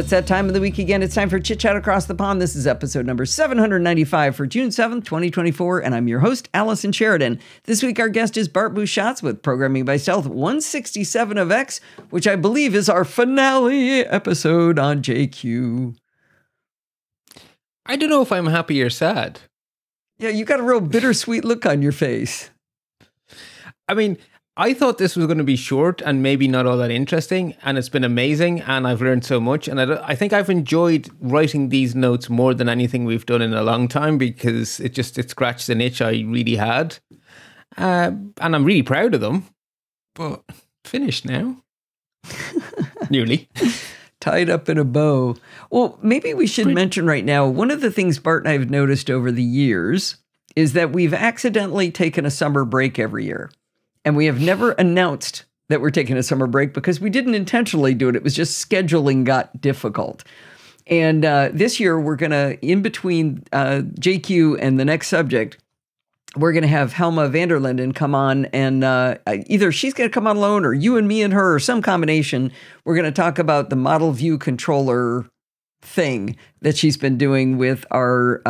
it's that time of the week again. It's time for Chit Chat Across the Pond. This is episode number 795 for June 7th, 2024, and I'm your host, Allison Sheridan. This week, our guest is Bart Busschots with Programming by Stealth 167 of X, which I believe is our finale episode on JQ. I don't know if I'm happy or sad. Yeah, you got a real bittersweet look on your face. I mean, I thought this was going to be short and maybe not all that interesting, and it's been amazing, and I've learned so much, and I think I've enjoyed writing these notes more than anything we've done in a long time, because it scratched an itch I really had, and I'm really proud of them, but finished now. Nearly. Tied up in a bow. Well, maybe we should mention right now, one of the things Bart and I have noticed over the years is that we've accidentally taken a summer break every year. And we have never announced that we're taking a summer break because we didn't intentionally do it. It was just scheduling got difficult. And this year, we're going to, in between JQ and the next subject, we're going to have Helma Vanderlinden come on, and either she's going to come on alone or you and me and her or some combination. We're going to talk about the model view controller thing that she's been doing with our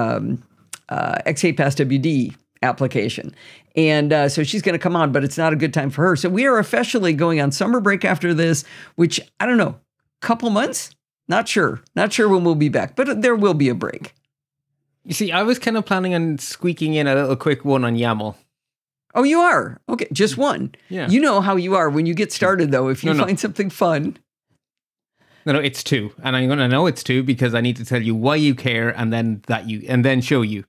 XKPassWD application. And so she's going to come on, but it's not a good time for her. So we are officially going on summer break after this, which, I don't know, couple months? Not sure. Not sure when we'll be back, but there will be a break. You see, I was kind of planning on squeaking in a little quick one on YAML. Oh, you are? Okay, just one. Yeah. You know how you are when you get started, though, if you find something fun. No, it's two. And I'm going to know it's two because I need to tell you why you care and then show you.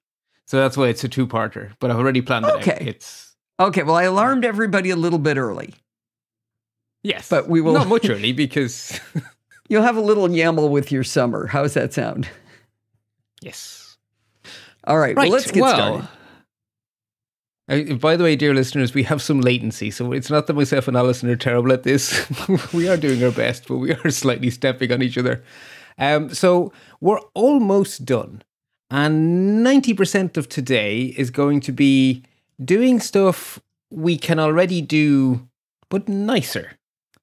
So that's why it's a two-parter, but I've already planned it out. Okay, well, I alarmed everybody a little bit early. Yes, but we will not much early because... You'll have a little YAML with your summer. How's that sound? Yes. All right, well, let's get started. By the way, dear listeners, we have some latency, so it's not that myself and Allison are terrible at this. We are doing our best, but we are slightly stepping on each other. So we're almost done. And 90% of today is going to be doing stuff we can already do, but nicer.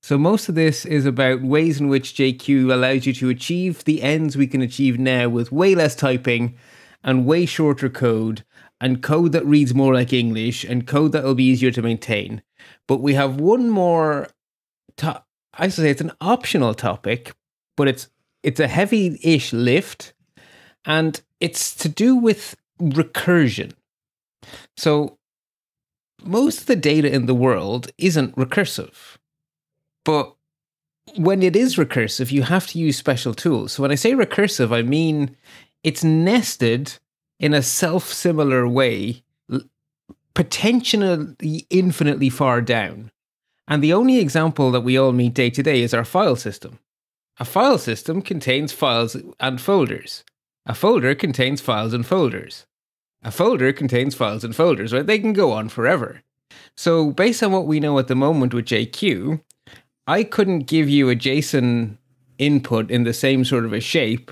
So most of this is about ways in which JQ allows you to achieve the ends we can achieve now with way less typing and way shorter code and code that reads more like English and code that will be easier to maintain. But we have one more, I should say it's an optional topic, but it's a heavy-ish lift. And it's to do with recursion. So most of the data in the world isn't recursive. But when it is recursive, you have to use special tools. So when I say recursive, I mean it's nested in a self-similar way, potentially infinitely far down. And the only example that we all meet day to day is our file system. A file system contains files and folders. A folder contains files and folders. A folder contains files and folders, right? They can go on forever. So based on what we know at the moment with JQ, I couldn't give you a JSON input in the same sort of a shape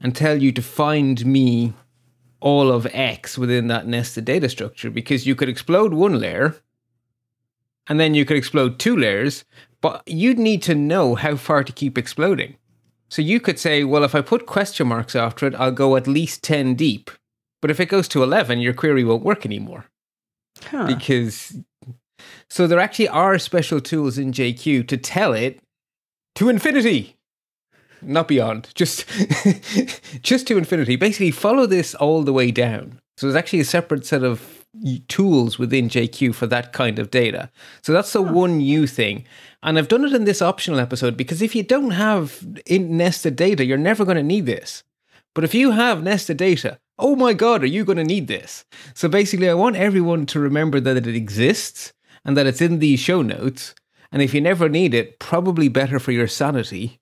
and tell you to find me all of X within that nested data structure, because you could explode one layer and then you could explode two layers, but you'd need to know how far to keep exploding. So you could say, well, if I put question marks after it, I'll go at least 10 deep. But if it goes to 11, your query won't work anymore. Huh. Because, so there actually are special tools in JQ to tell it to infinity. Not beyond, just, just to infinity. Basically, follow this all the way down. So there's actually a separate set of tools within JQ for that kind of data. So that's the one new thing. And I've done it in this optional episode because if you don't have nested data, you're never going to need this. But if you have nested data, oh my God, are you going to need this? So basically, I want everyone to remember that it exists and that it's in these show notes. And if you never need it, probably better for your sanity.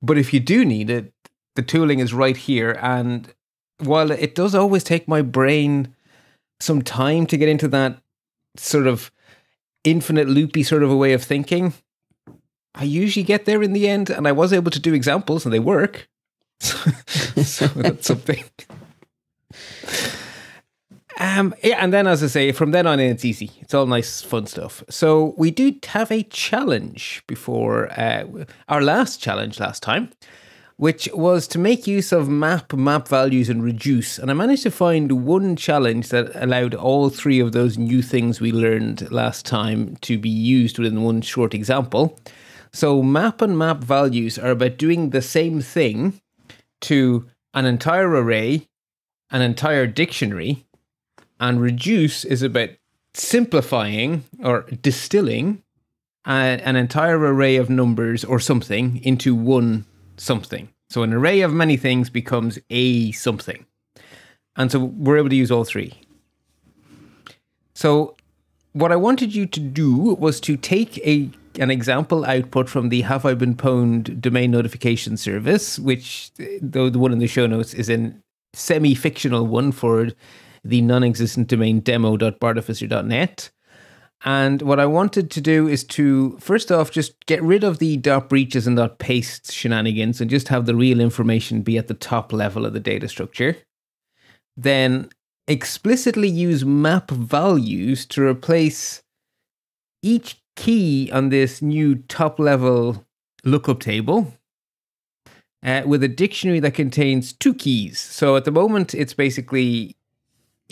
But if you do need it, the tooling is right here. And while it does always take my brain some time to get into that sort of infinite loopy sort of a way of thinking, I usually get there in the end, and I was able to do examples and they work. So that's something. Yeah, and then as I say, from then on in, it's easy. It's all nice, fun stuff. So we do have a challenge before our last challenge last time which was to make use of map values, and reduce. And I managed to find one challenge that allowed all three of those new things we learned last time to be used within one short example. So map and map values are about doing the same thing to an entire array, an entire dictionary, and reduce is about simplifying or distilling an entire array of numbers or something into one something. So an array of many things becomes a something. And so we're able to use all three. So what I wanted you to do was to take an example output from the Have I Been Pwned domain notification service, which though the one in the show notes is a semi-fictional one for the non-existent domain demo.bartofficer.net. And what I wanted to do is to, first off, just get rid of the .breaches and .pastes shenanigans and just have the real information be at the top level of the data structure. Then explicitly use map values to replace each key on this new top level lookup table with a dictionary that contains two keys. So at the moment, it's basically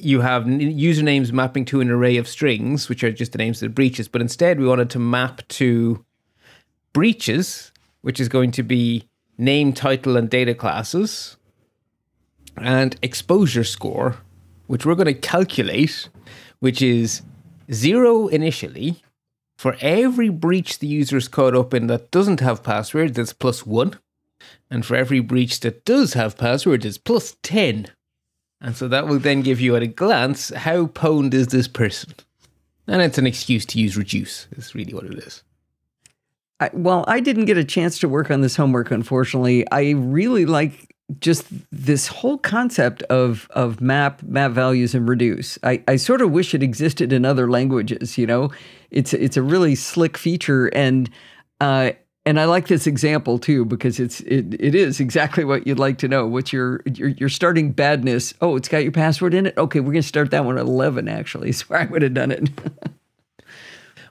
you have usernames mapping to an array of strings, which are just the names of the breaches. But instead, we wanted to map to breaches, which is going to be name, title, and data classes, and exposure score, which we're going to calculate, which is 0 initially. For every breach the user is caught up in that doesn't have password, that's +1. And for every breach that does have password, it's +10. And so that will then give you at a glance, how pwned is this person? And it's an excuse to use reduce. That's really what it is. Well, I didn't get a chance to work on this homework, unfortunately. I really like just this whole concept of map values, and reduce. I sort of wish it existed in other languages, you know? It's a really slick feature. And I like this example too, because it is exactly what you'd like to know. What's your starting badness? Oh, it's got your password in it? Okay, we're going to start that one at 11, actually. So I would have done it.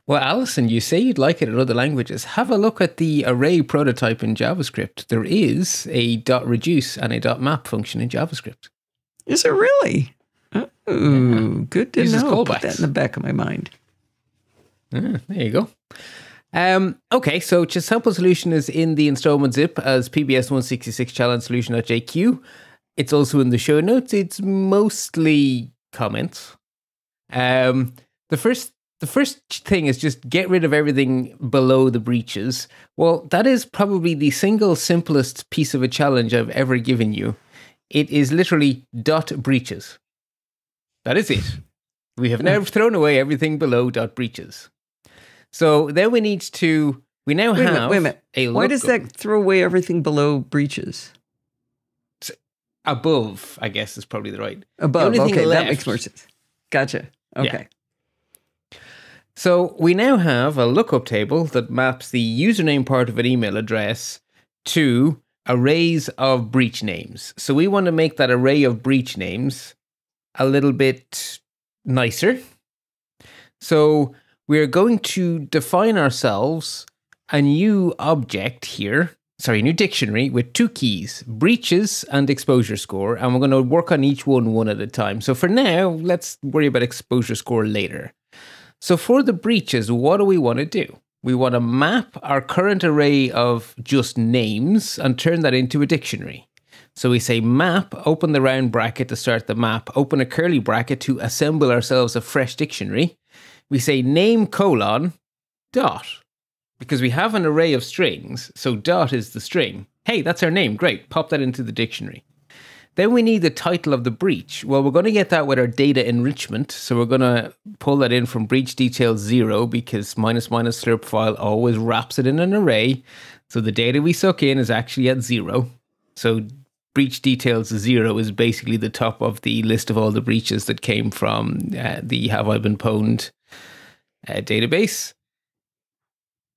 Well, Allison, you say you'd like it in other languages. Have a look at the array prototype in JavaScript. There is a .reduce and a .map function in JavaScript. Is it really? Oh, yeah. Good to know. Put that in the back of my mind. Yeah, there you go. Okay, so just sample solution is in the installment zip as PBS166 challenge solution.jq. It's also in the show notes. It's mostly comments. The first thing is just get rid of everything below the breaches. Well, that is probably the single simplest piece of a challenge I've ever given you. It is literally .breaches. That is it. We have now thrown away everything below .breaches. So then we need to, we now have a lookup. Why does that throw away everything below breaches? It's above, I guess, is probably the right. Above, the okay, that makes more sense. Gotcha, okay. Yeah. So we now have a lookup table that maps the username part of an email address to arrays of breach names. So we want to make that array of breach names a little bit nicer. So we are going to define ourselves a new object here, sorry, a new dictionary with two keys, breaches and exposure score. And we're going to work on each one at a time. So for now, let's worry about exposure score later. So for the breaches, what do we want to do? We want to map our current array of just names and turn that into a dictionary. So we say map, open the round bracket to start the map, open a curly bracket to assemble ourselves a fresh dictionary. We say name colon dot, because we have an array of strings, so dot is the string. Hey, that's our name, great, pop that into the dictionary. Then we need the title of the breach. Well, we're gonna get that with our data enrichment, so we're gonna pull that in from breach details 0, because --" slurp file always wraps it in an array, so the data we suck in is actually at 0. So breach details 0 is basically the top of the list of all the breaches that came from the Have I Been Pwned database.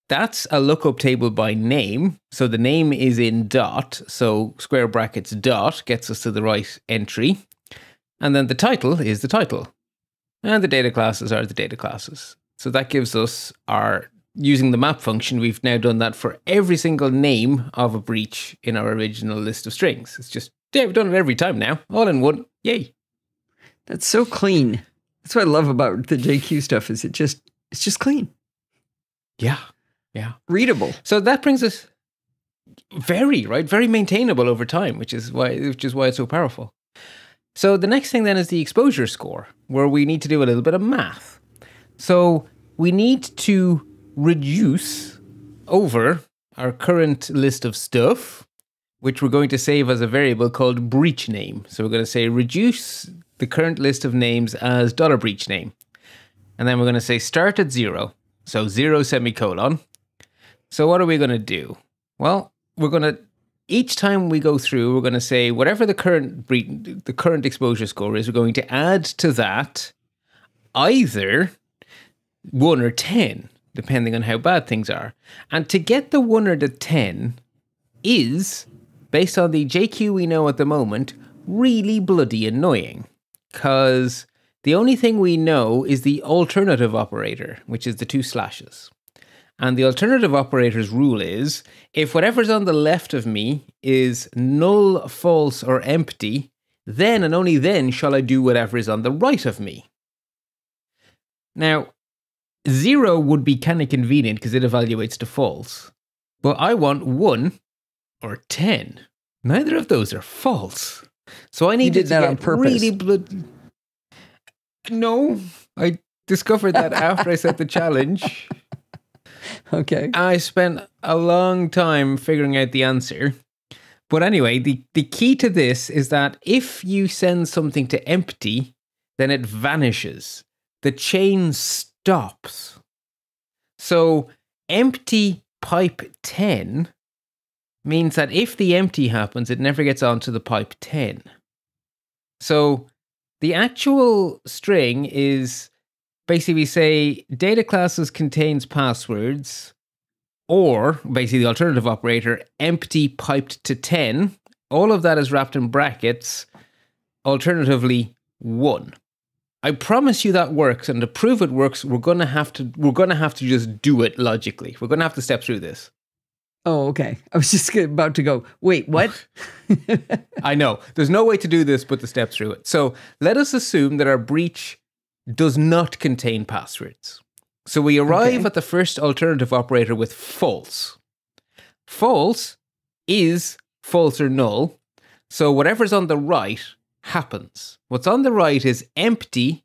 That's a lookup table by name. So the name is in dot. So square brackets dot gets us to the right entry. And then the title is the title. And the data classes are the data classes. So that gives us our using the map function, we've now done that for every single name of a breach in our original list of strings. It's just, yeah, we've done it every time now, all in one. Yay. That's so clean. That's what I love about the JQ stuff is it's just clean. Yeah. Yeah. Readable. So that brings us very maintainable over time, which is why it's so powerful. So the next thing then is the exposure score, where we need to do a little bit of math. So we need to reduce over our current list of stuff, which we're going to save as a variable called breach name. So we're going to say reduce the current list of names as $breach name. And then we're going to say start at 0. So 0 semicolon. So what are we going to do? Well, we're going to, each time we go through, we're going to say whatever the current exposure score is, we're going to add to that either 1 or 10, depending on how bad things are. And to get the 1 or the 10 is, based on the JQ we know at the moment, really bloody annoying. Because the only thing we know is the alternative operator, which is the 2 slashes. And the alternative operator's rule is, if whatever's on the left of me is null, false, or empty, then and only then shall I do whatever is on the right of me. Now, 0 would be kind of convenient because it evaluates to false. But I want 1 or 10. Neither of those are false. So I needed that on purpose. Really blood. No, I discovered that after I set the challenge. Okay. I spent a long time figuring out the answer. But anyway, the key to this is that if you send something to empty, then it vanishes. The chain stops. So empty pipe 10 means that if the empty happens, it never gets onto the pipe 10. So the actual string is basically we say data classes contains passwords, or basically the alternative operator, empty piped to 10. All of that is wrapped in brackets, alternatively 1. I promise you that works, and to prove it works, we're gonna have to just do it logically. We're gonna have to step through this. Oh, okay. I was just about to go, wait, what? I know. There's no way to do this but to step through it. So let us assume that our breach does not contain passwords. So we arrive at the first alternative operator with false. False is false or null. So whatever's on the right happens. What's on the right is empty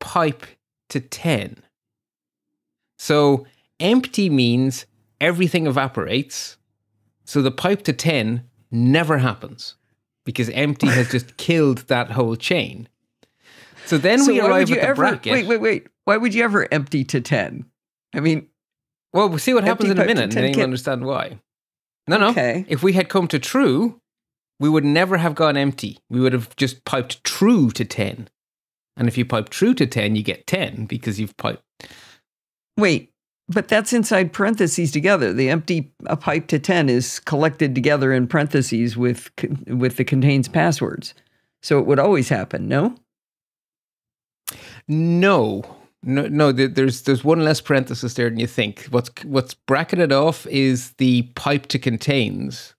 pipe to 10. So empty means everything evaporates, so the pipe to 10 never happens because empty has just killed that whole chain. So then we arrive at the bracket. Wait. Why would you ever empty to 10? I mean, well, we'll see what happens in a minute and then you'll understand why. No. Okay. If we had come to true, we would never have gone empty. We would have just piped true to 10. And if you pipe true to 10, you get 10 because you've piped. Wait. But that's inside parentheses together. The empty pipe to 10 is collected together in parentheses with the contains passwords. So it would always happen, no? No. There's one less parenthesis there than you think. What's bracketed off is the pipe to contains.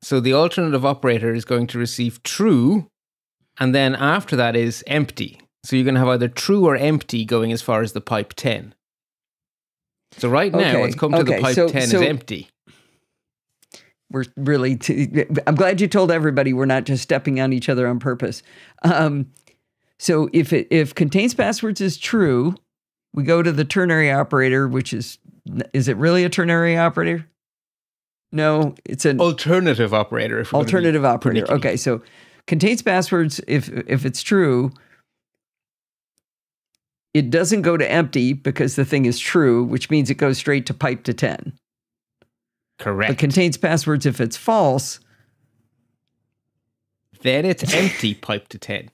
So the alternative operator is going to receive true, and then after that is empty. So you're going to have either true or empty going as far as the pipe 10. So right now, what's come to the pipe 10 is empty. We're really, I'm glad you told everybody we're not just stepping on each other on purpose. So if contains passwords is true, we go to the ternary operator, which is it really a ternary operator? No, it's an alternative operator. If alternative operator. Predicting. Okay, so contains passwords, if it's true, it doesn't go to empty because the thing is true, which means it goes straight to pipe to 10. Correct. It contains passwords if it's false. Then it's empty pipe to 10.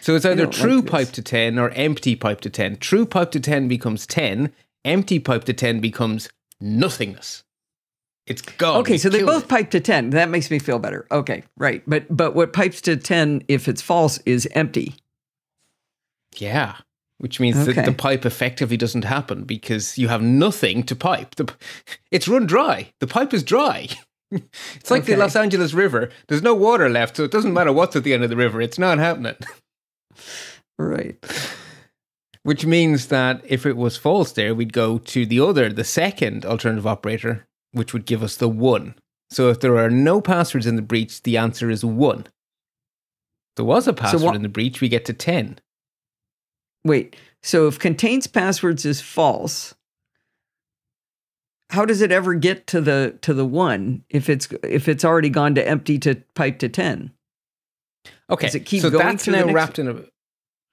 So it's either true pipe to 10 or empty pipe to 10. True pipe to 10 becomes 10. Empty pipe to 10 becomes nothingness. It's gone. Okay, so they both pipe to 10. That makes me feel better. Okay, right. But what pipes to 10 if it's false is empty. Yeah. which means that the pipe effectively doesn't happen because you have nothing to pipe. It's run dry. The pipe is dry. It's like the Los Angeles River. There's no water left, so it doesn't matter what's at the end of the river. It's not happening. Right. Which means that if it was false there, we'd go to the other, the second alternative operator, which would give us the 1. So if there are no passwords in the breach, the answer is 1. If there was a password in the breach, we get to 10. Wait, so if contains passwords is false, how does it ever get to the 1 if it's already gone to empty to pipe to 10? Okay, does it keep going? That's now wrapped in a...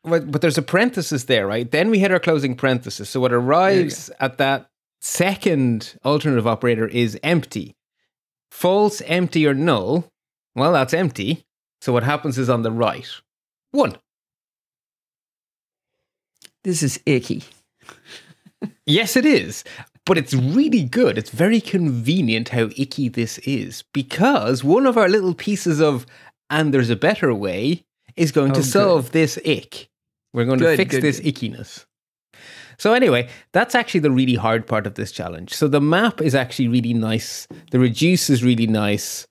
But there's a parenthesis there, right? Then we hit our closing parenthesis. So what arrives at that second alternative operator is empty. False, empty, or null. Well, that's empty. So what happens is on the right, 1. This is icky. Yes, it is. But it's really good. It's very convenient how icky this is, because one of our little pieces of "and there's a better way" is going to solve this ick. We're going to fix this ickiness. So anyway, that's actually the really hard part of this challenge. So the map is actually really nice. The reduce is really nice.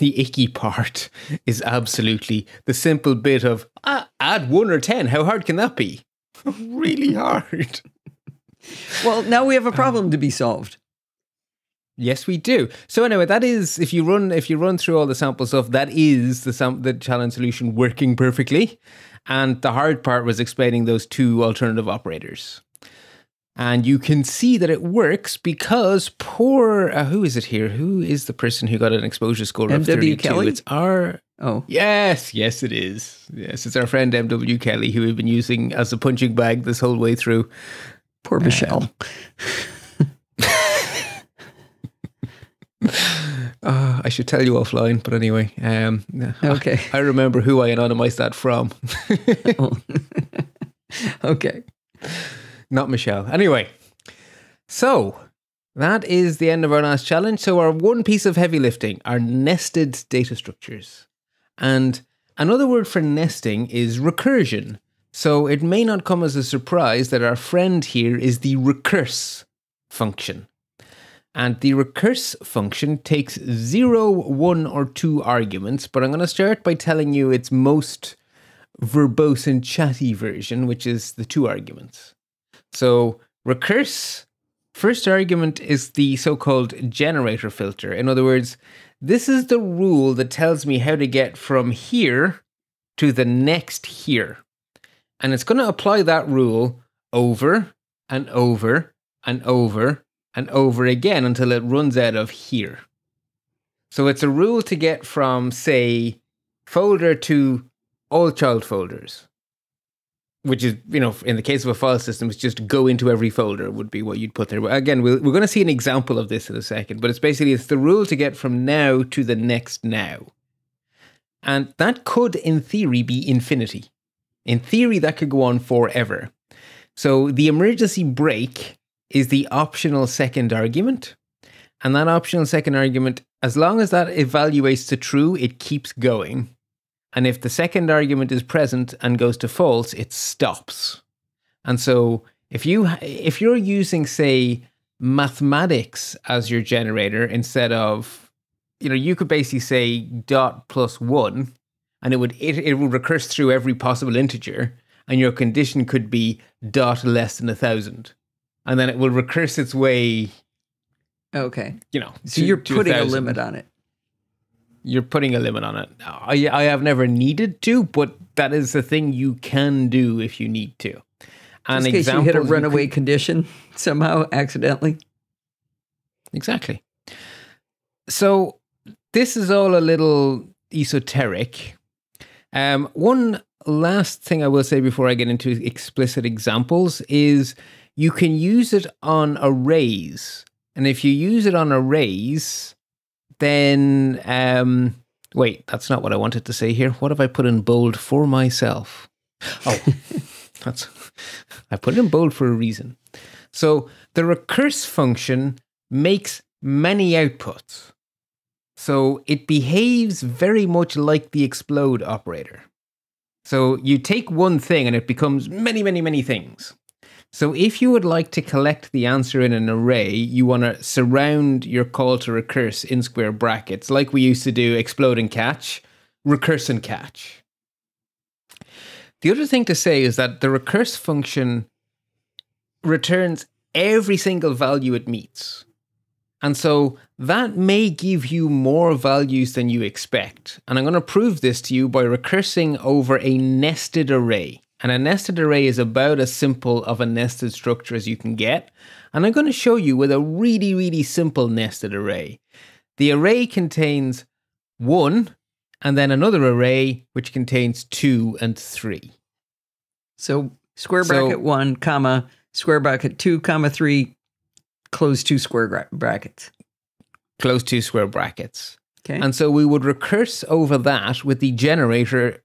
The icky part is absolutely the simple bit of add 1 or 10. How hard can that be? Really hard. Well, now we have a problem to be solved. Yes, we do. So anyway, that is, if you run through all the sample stuff, that is the challenge solution working perfectly. And the hard part was explaining those 2 alternative operators. And you can see that it works because poor, who is it here? Who is the person who got an exposure score of 32? M.W. Kelly? It's our... Oh. Yes, yes it is. Yes, it's our friend M.W. Kelly, who we've been using as a punching bag this whole way through. Poor Michelle. I should tell you offline, but anyway. I remember who I anonymized that from. Okay. Not Michelle. Anyway, so that is the end of our last challenge. So our one piece of heavy lifting are nested data structures. And another word for nesting is recursion. So it may not come as a surprise that our friend here is the recurse function. And the recurse function takes 0, 1, or 2 arguments, but I'm going to start by telling you its most verbose and chatty version, which is the 2 arguments. So recurse, first argument is the so-called generator filter. In other words, this is the rule that tells me how to get from here to the next here. And it's going to apply that rule over and over and over and over again until it runs out of here. So it's a rule to get from, say, folder to all child folders, which is, you know, in the case of a file system, it's just go into every folder would be what you'd put there. But again, we're going to see an example of this in a second, but it's the rule to get from now to the next now. And that could, in theory, be infinity. In theory, that could go on forever. So the emergency break is the optional second argument. And that optional second argument, as long as that evaluates to true, it keeps going. And if the second argument is present and goes to false, it stops. And so if you're using, say, mathematics as your generator instead of, you know, you could basically say .+1, and it would recurse through every possible integer, and your condition could be .<1000, and then it will recurse its way. Okay. You know. So you're putting a limit on it. You're putting a limit on it. I have never needed to, but that is the thing you can do if you need to. An example, in case you hit a runaway condition somehow accidentally. Exactly. So this is all a little esoteric. One last thing I will say before I get into explicit examples is you can use it on arrays. And if you use it on arrays, then, wait, that's not what I wanted to say here. What have I put in bold for myself? Oh, I put it in bold for a reason. So the recurse function makes many outputs. So it behaves very much like the explode operator. So you take one thing and it becomes many, many, many things. So if you would like to collect the answer in an array, you want to surround your call to recurse in square brackets, like we used to do explode and catch, recurse and catch. The other thing to say is that the recurse function returns every single value it meets. And so that may give you more values than you expect. And I'm going to prove this to you by recursing over a nested array. And a nested array is about as simple of a nested structure as you can get. And I'm going to show you with a really, really simple nested array. The array contains 1 and then another array which contains 2 and 3. So square bracket 1, comma, square bracket 2, comma 3, close 2 square brackets. Close 2 square brackets. Okay. And so we would recurse over that with the generator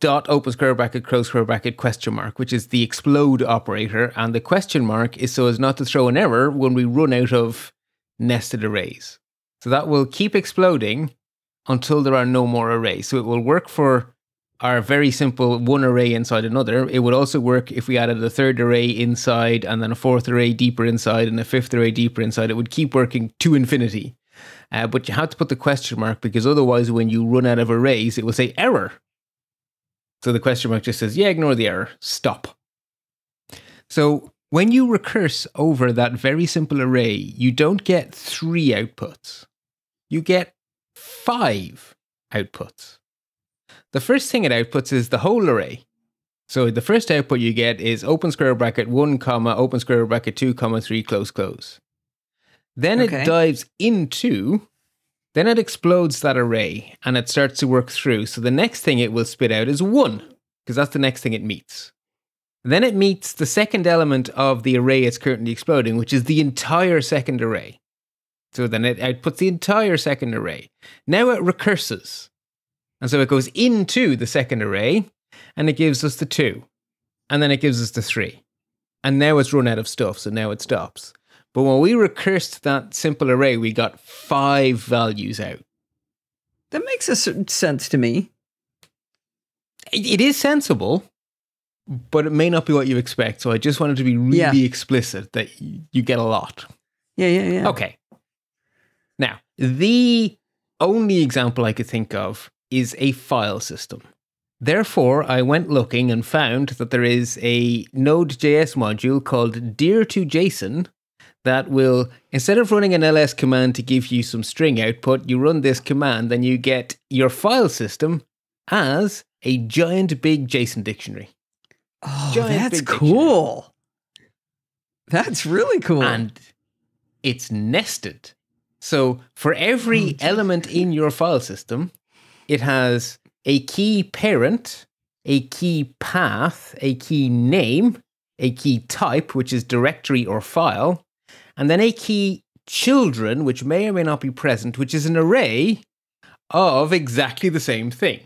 dot open square bracket, close square bracket, question mark, which is the explode operator. And the question mark is so as not to throw an error when we run out of nested arrays. So that will keep exploding until there are no more arrays. So it will work for our very simple one array inside another. It would also work if we added a third array inside and then a fourth array deeper inside and a fifth array deeper inside. It would keep working to infinity. But you have to put the question mark because otherwise when you run out of arrays, it will say error. So the question mark just says, yeah, ignore the error, stop. So when you recurse over that very simple array, you don't get 3 outputs. You get 5 outputs. The first thing it outputs is the whole array. So the first output you get is open square bracket 1, comma, open square bracket 2, comma 3, close, close. Then it dives into... Then it explodes that array and it starts to work through. So the next thing it will spit out is 1 because that's the next thing it meets. Then it meets the second element of the array it's currently exploding, which is the entire second array. So then it outputs the entire second array. Now it recurses. And so it goes into the second array and it gives us the 2. And then it gives us the 3. And now it's run out of stuff. So now it stops. But when we recursed that simple array, we got 5 values out. That makes a certain sense to me. It is sensible, but it may not be what you expect. So I just wanted to be really explicit that you get a lot. Yeah. Okay. Now, the only example I could think of is a file system. Therefore, I went looking and found that there is a Node.js module called dir2json. That will, instead of running an ls command to give you some string output, you run this command and you get your file system as a giant big JSON dictionary. Oh, that's cool. That's really cool. And it's nested. So for every element in your file system, it has a key parent, a key path, a key name, a key type, which is directory or file, and then a key children, which may or may not be present, which is an array of exactly the same thing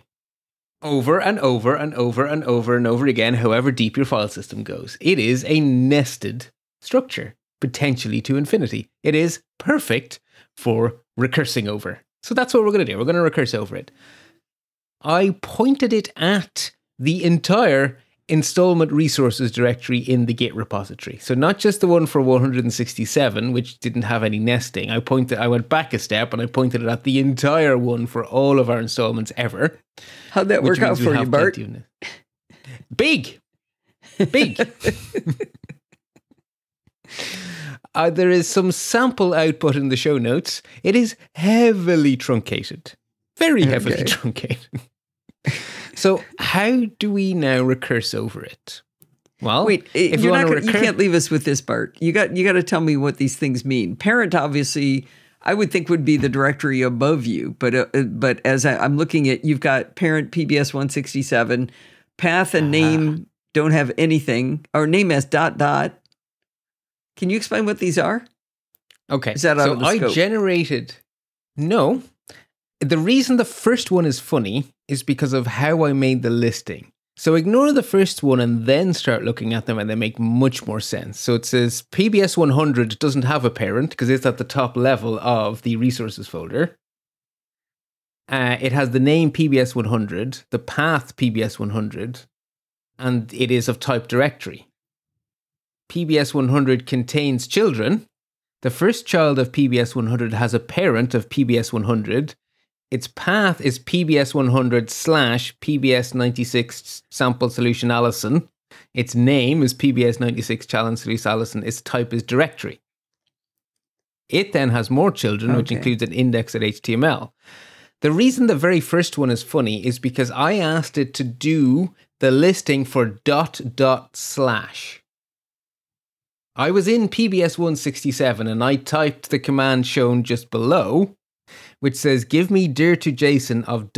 over and over and over and over and over again, however deep your file system goes. It is a nested structure, potentially to infinity. It is perfect for recursing over. So that's what we're going to do. We're going to recurse over it. I pointed it at the entire installment resources directory in the Git repository. So not just the one for 167, which didn't have any nesting. I went back a step and I pointed it at the entire one for all of our installments ever. How'd that work out for you, Bart? Big. There is some sample output in the show notes. It is heavily truncated, very heavily truncated. So how do we now recurse over it? Well, wait, if you want to recurse, you can't leave us with this, Bart. You got to tell me what these things mean. Parent, obviously, I would think would be the directory above you, but as I'm looking at, you've got parent PBS 167, path and name don't have anything, or name as ... Can you explain what these are? Okay, is that out of the scope? No. The reason the first one is funny is because of how I made the listing. So ignore the first one and then start looking at them and they make much more sense. So it says PBS 100 doesn't have a parent because it's at the top level of the resources folder. It has the name PBS100, the path PBS100, and it is of type directory. PBS100 contains children. The first child of PBS100 has a parent of PBS100. Its path is PBS100/PBS96 sample solution Allison. Its name is PBS96 challenge solution Allison. Its type is directory. It then has more children, okay, which includes an index.html. The reason the very first one is funny is because I asked it to do the listing for // I was in PBS167 and I typed the command shown just below, which says, give me dir2json of ...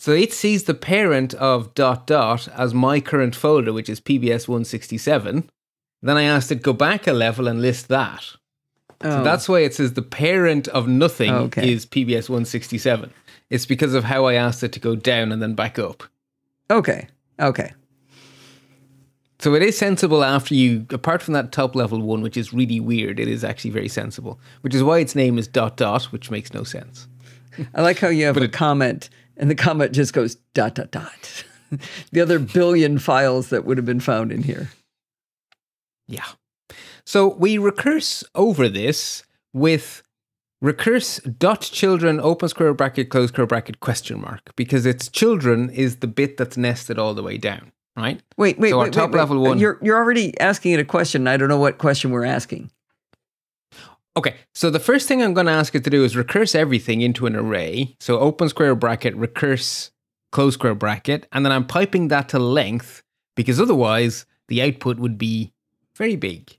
So it sees the parent of ... as my current folder, which is PBS167. Then I asked it, go back a level and list that. Oh. So that's why it says the parent of nothing is PBS167. It's because of how I asked it to go down and then back up. Okay. Okay. So it is sensible after you, apart from that top level one, which is really weird, it is actually very sensible, which is why its name is ... which makes no sense. I like how you have a comment and the comment just goes ... The other billion files that would have been found in here. Yeah. So we recurse over this with recurse .children () ? Because its children is the bit that's nested all the way down. Right? Wait. So our top level one. You're already asking it a question. I don't know what question we're asking. Okay. So the first thing I'm going to ask it to do is recurse everything into an array. So () recurse (). And then I'm piping that to length because otherwise the output would be very big.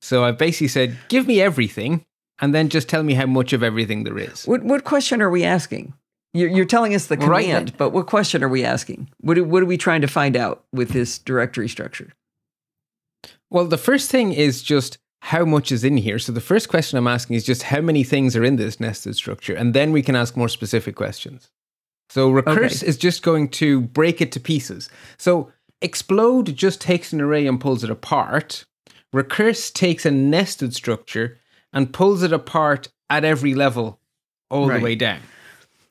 So I've basically said, give me everything and then just tell me how much of everything there is. What question are we asking? You're telling us the command, right, but what question are we asking? What are we trying to find out with this directory structure? Well, the first thing is just how much is in here. So the first question I'm asking is just how many things are in this nested structure, and then we can ask more specific questions. So recurse is just going to break it to pieces. So explode just takes an array and pulls it apart. Recurse takes a nested structure and pulls it apart at every level all the way down.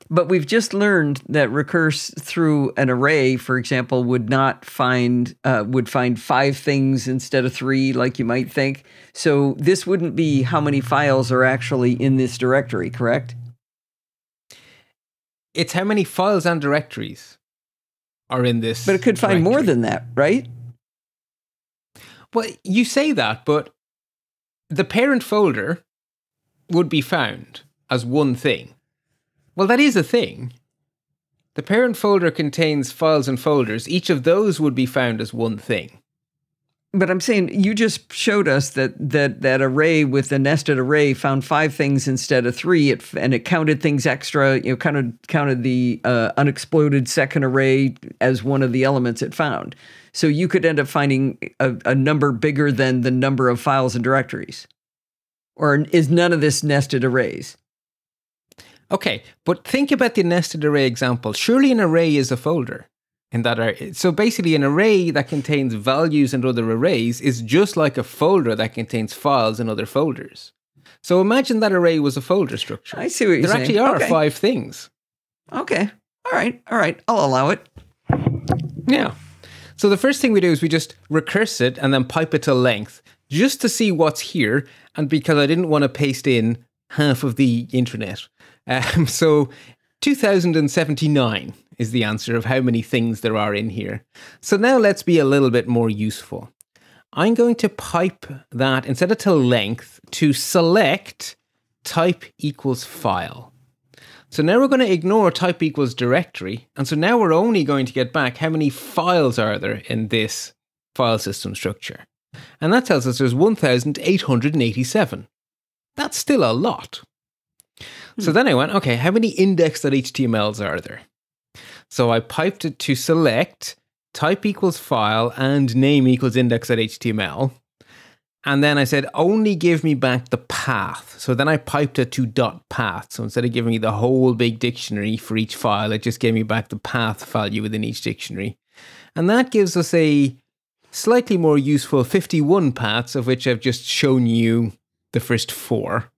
But we've just learned that recurse through an array, for example, would not find, would find 5 things instead of 3, like you might think. So this wouldn't be how many files are actually in this directory, correct? It's how many files and directories are in this. But it could find more than that, right? Well, you say that, but the parent folder would be found as one thing. Well, that is a thing. The parent folder contains files and folders. Each of those would be found as one thing. But I'm saying you just showed us that array with the nested array found 5 things instead of 3, and it counted things extra, you know, counted the unexploded second array as one of the elements it found. So you could end up finding a number bigger than the number of files and directories. Or is none of this nested arrays? Okay, but think about the nested array example. Surely an array is a folder in that array. So basically an array that contains values and other arrays is just like a folder that contains files and other folders. So imagine that array was a folder structure. I see what you're saying. There actually are 5 things. Okay, all right, I'll allow it. Yeah. So the first thing we do is we just recurse it and then pipe it to length just to see what's here, and because I didn't want to paste in half of the internet. So 2079 is the answer of how many things there are in here. So now let's be a little bit more useful. I'm going to pipe that, instead of to length, to select type = file. So now we're going to ignore type = directory. And so now we're only going to get back how many files are there in this file system structure. And that tells us there's 1,887. That's still a lot. So then I went, okay, how many index.htmls are there? So I piped it to select type = file and name = index.html. And then I said, only give me back the path. So then I piped it to .path. So instead of giving me the whole big dictionary for each file, it just gave me back the path value within each dictionary. And that gives us a slightly more useful 51 paths, of which I've just shown you the first 4.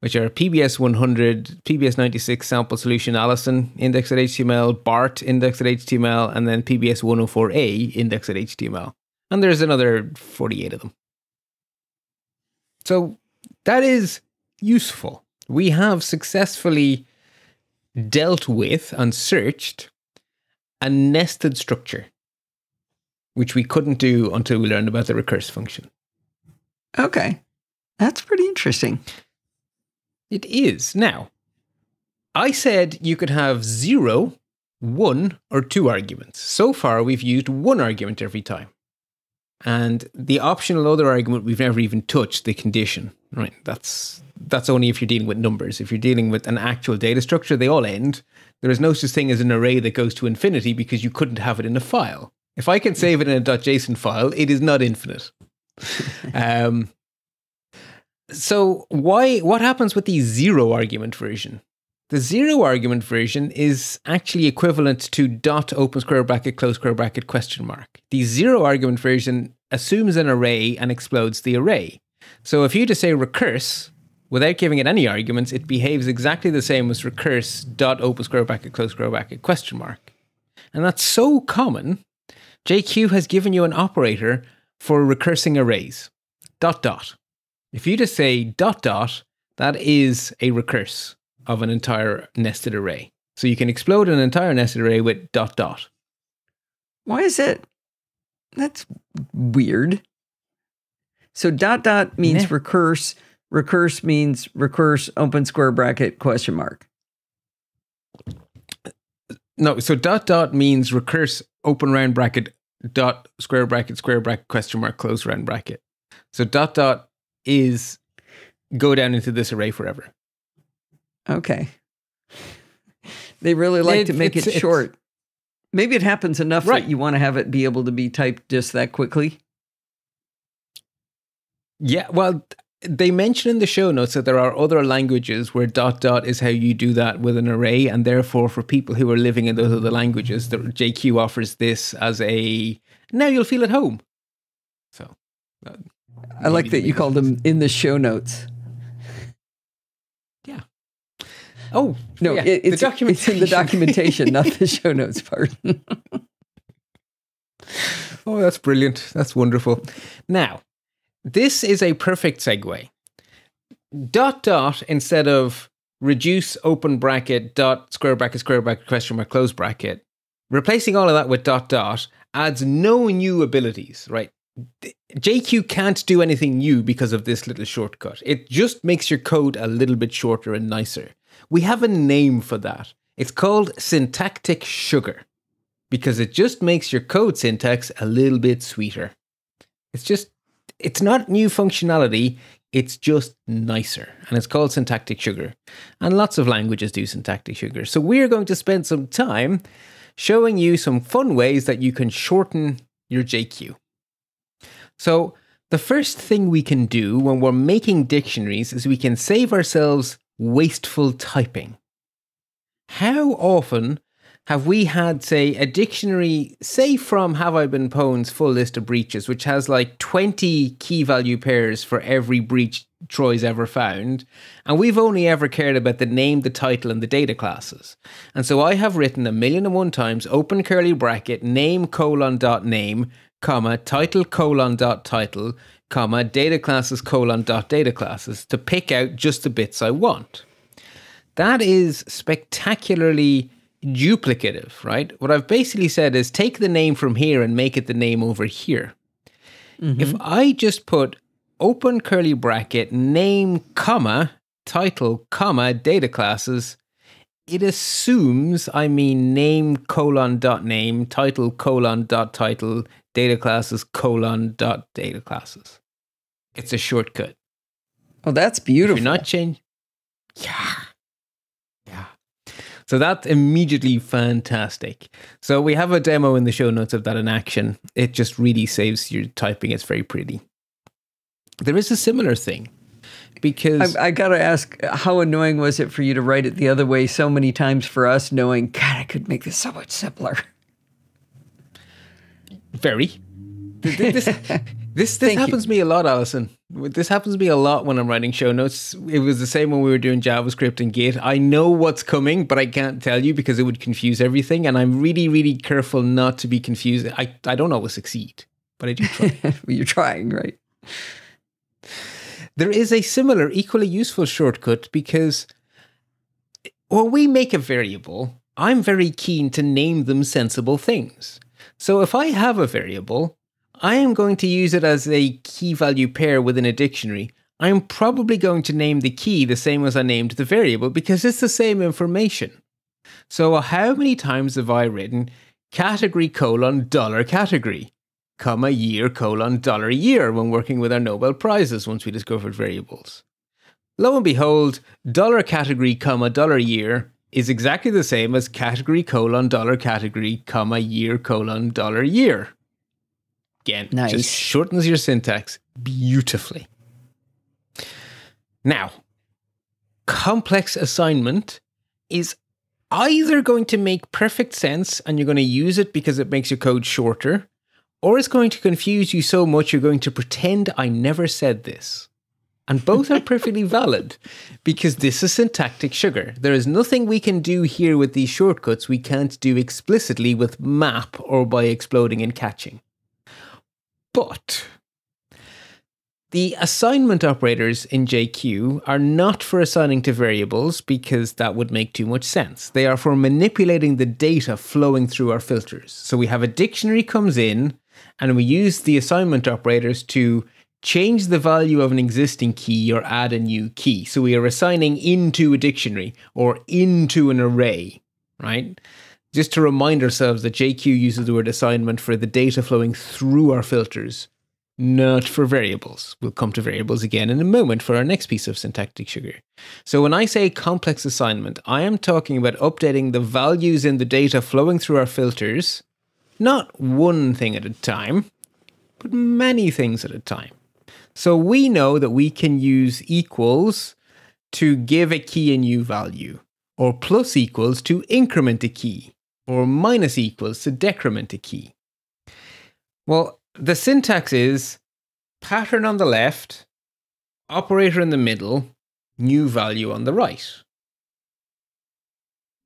which are PBS 100, PBS 96 sample solution Allison index.html, Bart index.html, and then PBS 104a index.html. And there's another 48 of them. So that is useful. We have successfully dealt with and searched a nested structure, which we couldn't do until we learned about the recurse function. Okay. That's pretty interesting. It is. Now, I said you could have 0, 1, or 2 arguments. So far, we've used 1 argument every time. And the optional other argument, we've never even touched the condition, right? That's only if you're dealing with numbers. If you're dealing with an actual data structure, they all end. There is no such thing as an array that goes to infinity because you couldn't have it in a file. If I can save it in a .json file, it is not infinite. So what happens with the 0 argument version? The 0 argument version is actually equivalent to .(open square bracket close square bracket?). The 0 argument version assumes an array and explodes the array. So if you just say recurse without giving it any arguments, it behaves exactly the same as recurse .(open square bracket close square bracket?). And that's so common. JQ has given you an operator for recursing arrays. .. If you just say ... that is a recurse of an entire nested array. So you can explode an entire nested array with ... Why is it? That's weird. So ... means recurse. Recurse means recurse .(?). No, so ... means recurse .(?)/(?). So ... is go down into this array forever. Okay. They really like to make it short. Maybe it happens enough that you want to have it be able to be typed just that quickly. Yeah, well, they mention in the show notes that there are other languages where ... is how you do that with an array. And therefore, for people who are living in those other languages, the JQ offers this as a, now you'll feel at home. So I like that you called them in the show notes. Yeah. Oh, no, yeah, it's in the documentation, not the show notes part. Oh, that's brilliant. That's wonderful. Now, this is a perfect segue. ... instead of reduce .(open bracket) .(square bracket square bracket?). Replacing all of that with ... adds no new abilities, right? JQ can't do anything new because of this little shortcut. It just makes your code a little bit shorter and nicer. We have a name for that. It's called syntactic sugar because it just makes your code syntax a little bit sweeter. It's not new functionality. It's just nicer. And it's called syntactic sugar. And lots of languages do syntactic sugar. So we're going to spend some time showing you some fun ways that you can shorten your JQ. So the first thing we can do when we're making dictionaries is we can save ourselves wasteful typing. How often have we had, say, a dictionary, say from Have I Been Pwned's full list of breaches, which has like 20 key value pairs for every breach Troy's ever found. And we've only ever cared about the name, the title, and the data classes. And so I have written 1,000,001 times, } name ::name, title ::title, data classes ::data classes to pick out just the bits I want. That is spectacularly duplicative, right? What I've basically said is take the name from here and make it the name over here. Mm-hmm. If I just put : name, title, data classes, it assumes I mean name ::name, title ::title, data classes ::data classes. It's a shortcut. Oh, that's beautiful. If you're not changing. Yeah. Yeah. So that's immediately fantastic. So we have a demo in the show notes of that in action. It just really saves your typing. It's very pretty. There is a similar thing. Because I got to ask, how annoying was it for you to write it the other way so many times for us, knowing, God, I could make this so much simpler? Very. This happens to me a lot, Allison. This happens to me a lot when I'm writing show notes. It was the same when we were doing JavaScript and Git. I know what's coming, but I can't tell you because it would confuse everything. And I'm really, really careful not to be confused. I don't always succeed, but I do try. Well, you're trying, right? There is a similar, equally useful shortcut because when we make a variable, I'm very keen to name them sensible things. So if I have a variable, I am going to use it as a key value pair within a dictionary. I'm probably going to name the key the same as I named the variable because it's the same information. So how many times have I written category colon dollar category, comma year colon dollar year when working with our Nobel Prizes once we discovered variables? Lo and behold, dollar category, comma dollar year is exactly the same as category colon dollar category, comma year colon dollar year. Again, nice. Just shortens your syntax beautifully. Now, complex assignment is either going to make perfect sense and you're going to use it because it makes your code shorter, or it's going to confuse you so much you're going to pretend I never said this. And both are perfectly valid because this is syntactic sugar. There is nothing we can do here with these shortcuts we can't do explicitly with map or by exploding and catching. But the assignment operators in JQ are not for assigning to variables because that would make too much sense. They are for manipulating the data flowing through our filters. So we have a dictionary comes in and we use the assignment operators to change the value of an existing key or add a new key. So we are assigning into a dictionary or into an array, right? Just to remind ourselves that JQ uses the word assignment for the data flowing through our filters, not for variables. We'll come to variables again in a moment for our next piece of syntactic sugar. So when I say complex assignment, I am talking about updating the values in the data flowing through our filters, not one thing at a time, but many things at a time. So we know that we can use equals to give a key a new value, or plus equals to increment a key, or minus equals to decrement a key. Well, the syntax is pattern on the left, operator in the middle, new value on the right.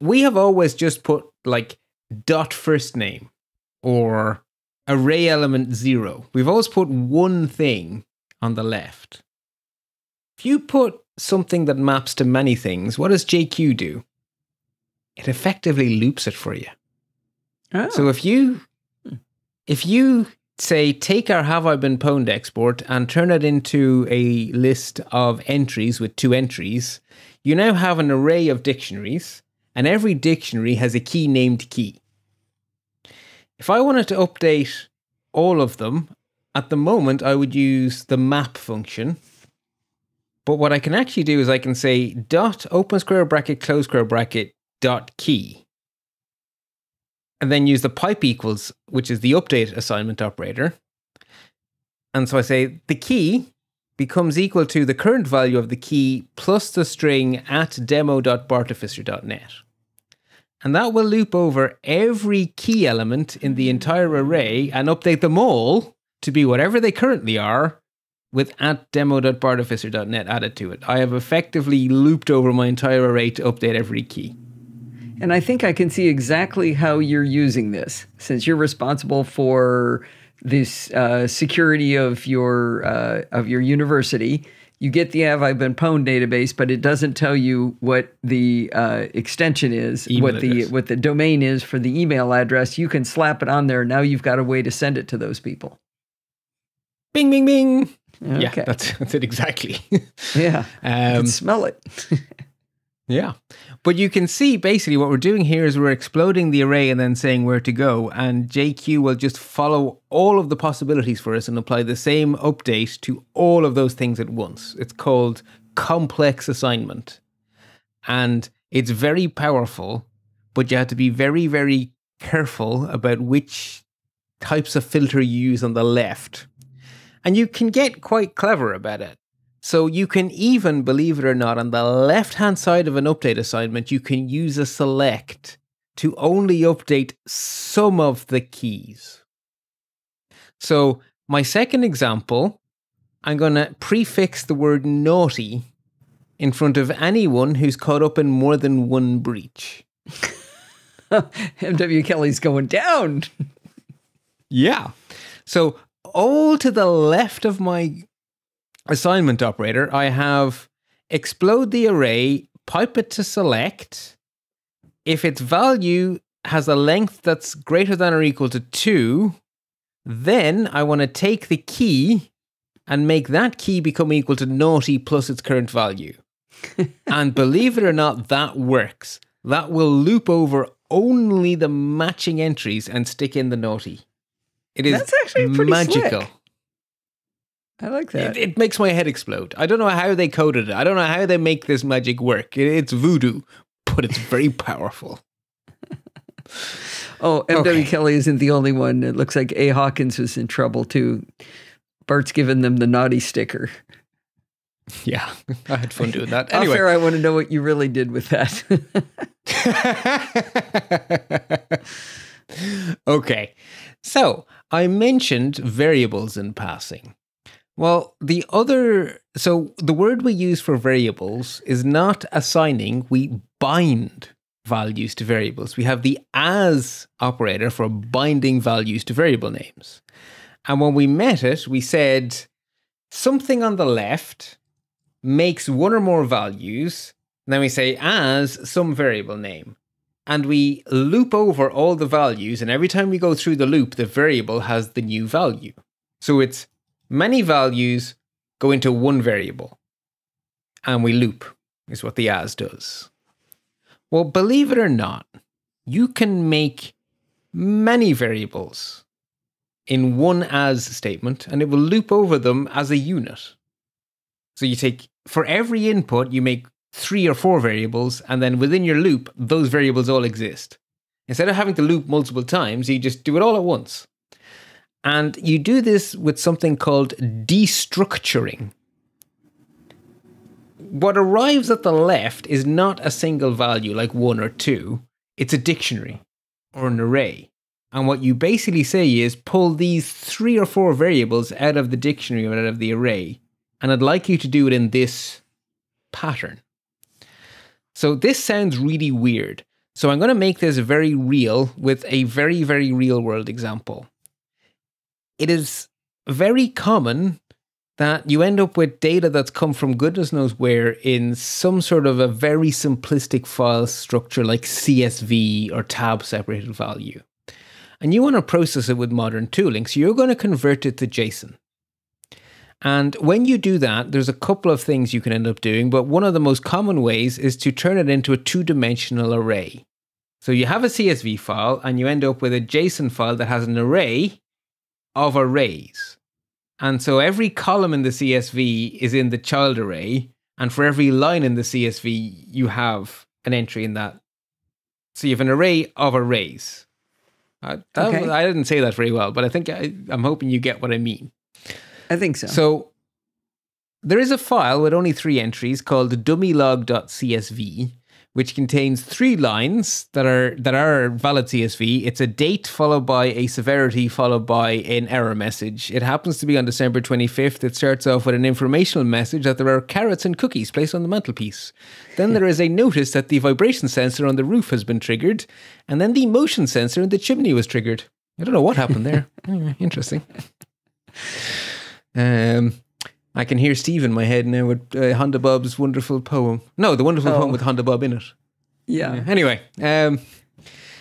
We have always just put like dot first name or array element 0. We've always put one thing on the left. If you put something that maps to many things, what does JQ do? It effectively loops it for you. Oh. So if you say, take our Have I Been Pwned export and turn it into a list of entries with 2 entries, you now have an array of dictionaries, and every dictionary has a key named key. If I wanted to update all of them, at the moment, I would use the map function. But what I can actually do is I can say dot open square bracket, close square bracket, dot key. And then use the pipe equals, which is the update assignment operator. And so I say the key becomes equal to the current value of the key plus the string at demo.bartificer.net. And that will loop over every key element in the entire array and update them all to be whatever they currently are with at demo.bartificer.net added to it. I have effectively looped over my entire array to update every key. And I think I can see exactly how you're using this, since you're responsible for this security of your university. You get the Have I Been Pwned database, but it doesn't tell you what the extension is, what the domain is for the email address. You can slap it on there. Now you've got a way to send it to those people. Bing, bing, bing. Okay. Yeah, that's it exactly. Yeah, I can smell it. Yeah, but you can see basically what we're doing here is we're exploding the array and then saying where to go, and JQ will just follow all of the possibilities for us and apply the same update to all of those things at once. It's called complex assignment, and it's very powerful, but you have to be very, very careful about which types of filter you use on the left. And you can get quite clever about it. So you can even, believe it or not, on the left-hand side of an update assignment, you can use a select to only update some of the keys. So My second example, I'm going to prefix the word naughty in front of anyone who's caught up in more than one breach. M.W. Kelly's going down. Yeah. So all to the left of my assignment operator, I have explode the array, pipe it to select. If its value has a length that's greater than or equal to 2, then I want to take the key and make that key become equal to naughty plus its current value. And believe it or not, that works. That will loop over only the matching entries and stick in the naughty. It is That's actually pretty magical. Slick. I like that. It makes my head explode. I don't know how they coded it. I don't know how they make this magic work. It's voodoo, but it's very powerful. Oh, M.W. Kelly isn't the only one. It looks like A. Hawkins was in trouble too. Bart's given them the naughty sticker. Yeah, I had fun doing that. Anyway, I want to know what you really did with that. Okay, so I mentioned variables in passing. Well, so the word we use for variables is not assigning, we bind values to variables. We have the as operator for binding values to variable names. And when we met it, we said something on the left makes one or more values, and then we say as some variable name. And we loop over all the values, and every time we go through the loop, the variable has the new value. So it's many values go into one variable, and we loop, is what the as does. Well, believe it or not, you can make many variables in one as statement, and it will loop over them as a unit. So you take, for every input, you make 3 or 4 variables, and then within your loop, those variables all exist. Instead of having to loop multiple times, you just do it all at once. And you do this with something called destructuring. What arrives at the left is not a single value like 1 or 2. It's a dictionary or an array. And what you basically say is pull these 3 or 4 variables out of the dictionary or out of the array. And I'd like you to do it in this pattern. So this sounds really weird. So I'm going to make this very real with a very, very real world example. It is very common that you end up with data that's come from goodness knows where in some sort of a very simplistic file structure like CSV or tab separated value. And you want to process it with modern tooling. So you're going to convert it to JSON. And when you do that, there's a couple of things you can end up doing, but one of the most common ways is to turn it into a 2-dimensional array. So you have a CSV file and you end up with a JSON file that has an array of arrays. And so every column in the CSV is in the child array, and for every line in the CSV, you have an entry in that. So you have an array of arrays. I didn't say that very well, but I think I'm hoping you get what I mean. I think so. So there is a file with only 3 entries called dummylog.csv, which contains 3 lines that are valid CSV. It's a date followed by a severity followed by an error message. It happens to be on December 25th. It starts off with an informational message that there are carrots and cookies placed on the mantelpiece. Then there is a notice that the vibration sensor on the roof has been triggered, and then the motion sensor in the chimney was triggered. I don't know what happened there. Interesting. I can hear Steve in my head now with Honda Bob's wonderful poem. No, the wonderful poem with Honda Bob in it. Yeah. Anyway,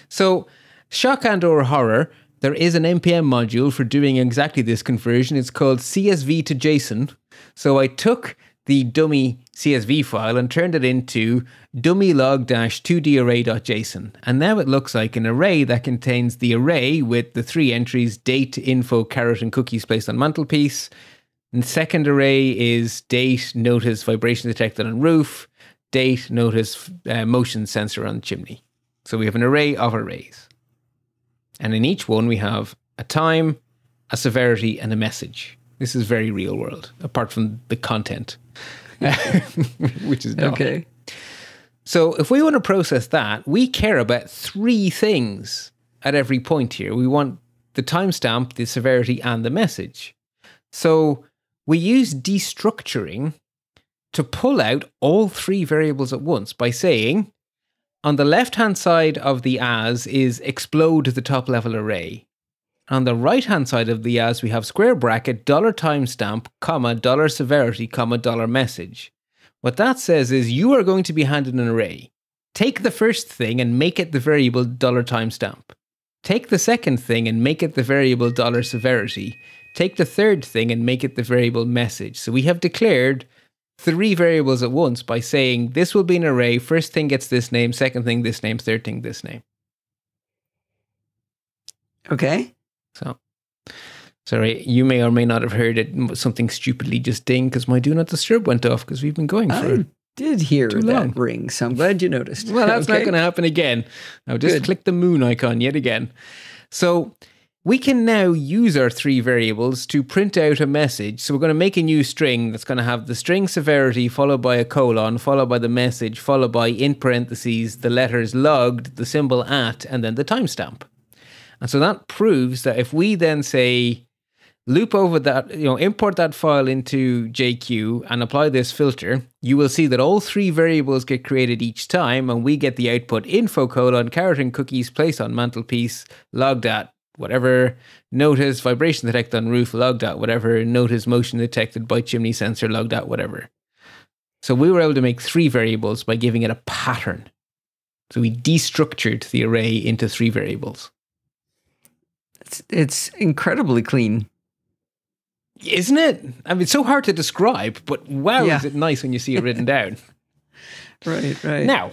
so shock and or horror, there is an NPM module for doing exactly this conversion. It's called CSV to JSON. So I took the dummy CSV file and turned it into dummylog-2darray.json. And now it looks like an array that contains the array with the 3 entries, date, info, carrot, and cookies placed on mantelpiece. And second array is date, notice, vibration detected on roof, date, notice, motion sensor on chimney. So we have an array of arrays. And in each one we have a time, a severity, and a message. This is very real world, apart from the content, which is not. Okay. So if we want to process that, we care about 3 things at every point here. We want the timestamp, the severity, and the message. So we use destructuring to pull out all three variables at once by saying, on the left-hand side of the as is explode the top-level array. On the right-hand side of the as, we have square bracket, dollar timestamp, comma, dollar severity, comma, dollar message. What that says is you are going to be handed an array. Take the first thing and make it the variable dollar timestamp. Take the second thing and make it the variable dollar severity. Take the third thing and make it the variable message. So we have declared three variables at once by saying this will be an array. First thing gets this name, second thing this name, third thing this name. Okay. So, sorry, you may or may not have heard it. Something stupidly just dinged because my do not disturb went off because we've been going for I did hear that ring, so I'm glad you noticed. Well, that's not going to happen again. Now just click the moon icon yet again. So we can now use our three variables to print out a message. So we're going to make a new string that's going to have the string severity followed by a colon, followed by the message, followed by, in parentheses, the letters logged, the symbol at, and then the timestamp. And so that proves that if we then say loop over that, you know, import that file into JQ and apply this filter, you will see that all three variables get created each time and we get the output info colon, carrot and cookies, place on mantelpiece, logged at, whatever, notice, vibration detect on roof, logged at, whatever, notice, motion detected by chimney sensor, logged at, whatever. So we were able to make three variables by giving it a pattern. So we destructured the array into three variables. It's incredibly clean. Isn't it? I mean, it's so hard to describe, but wow, is it nice when you see it written down. Right, right. Now,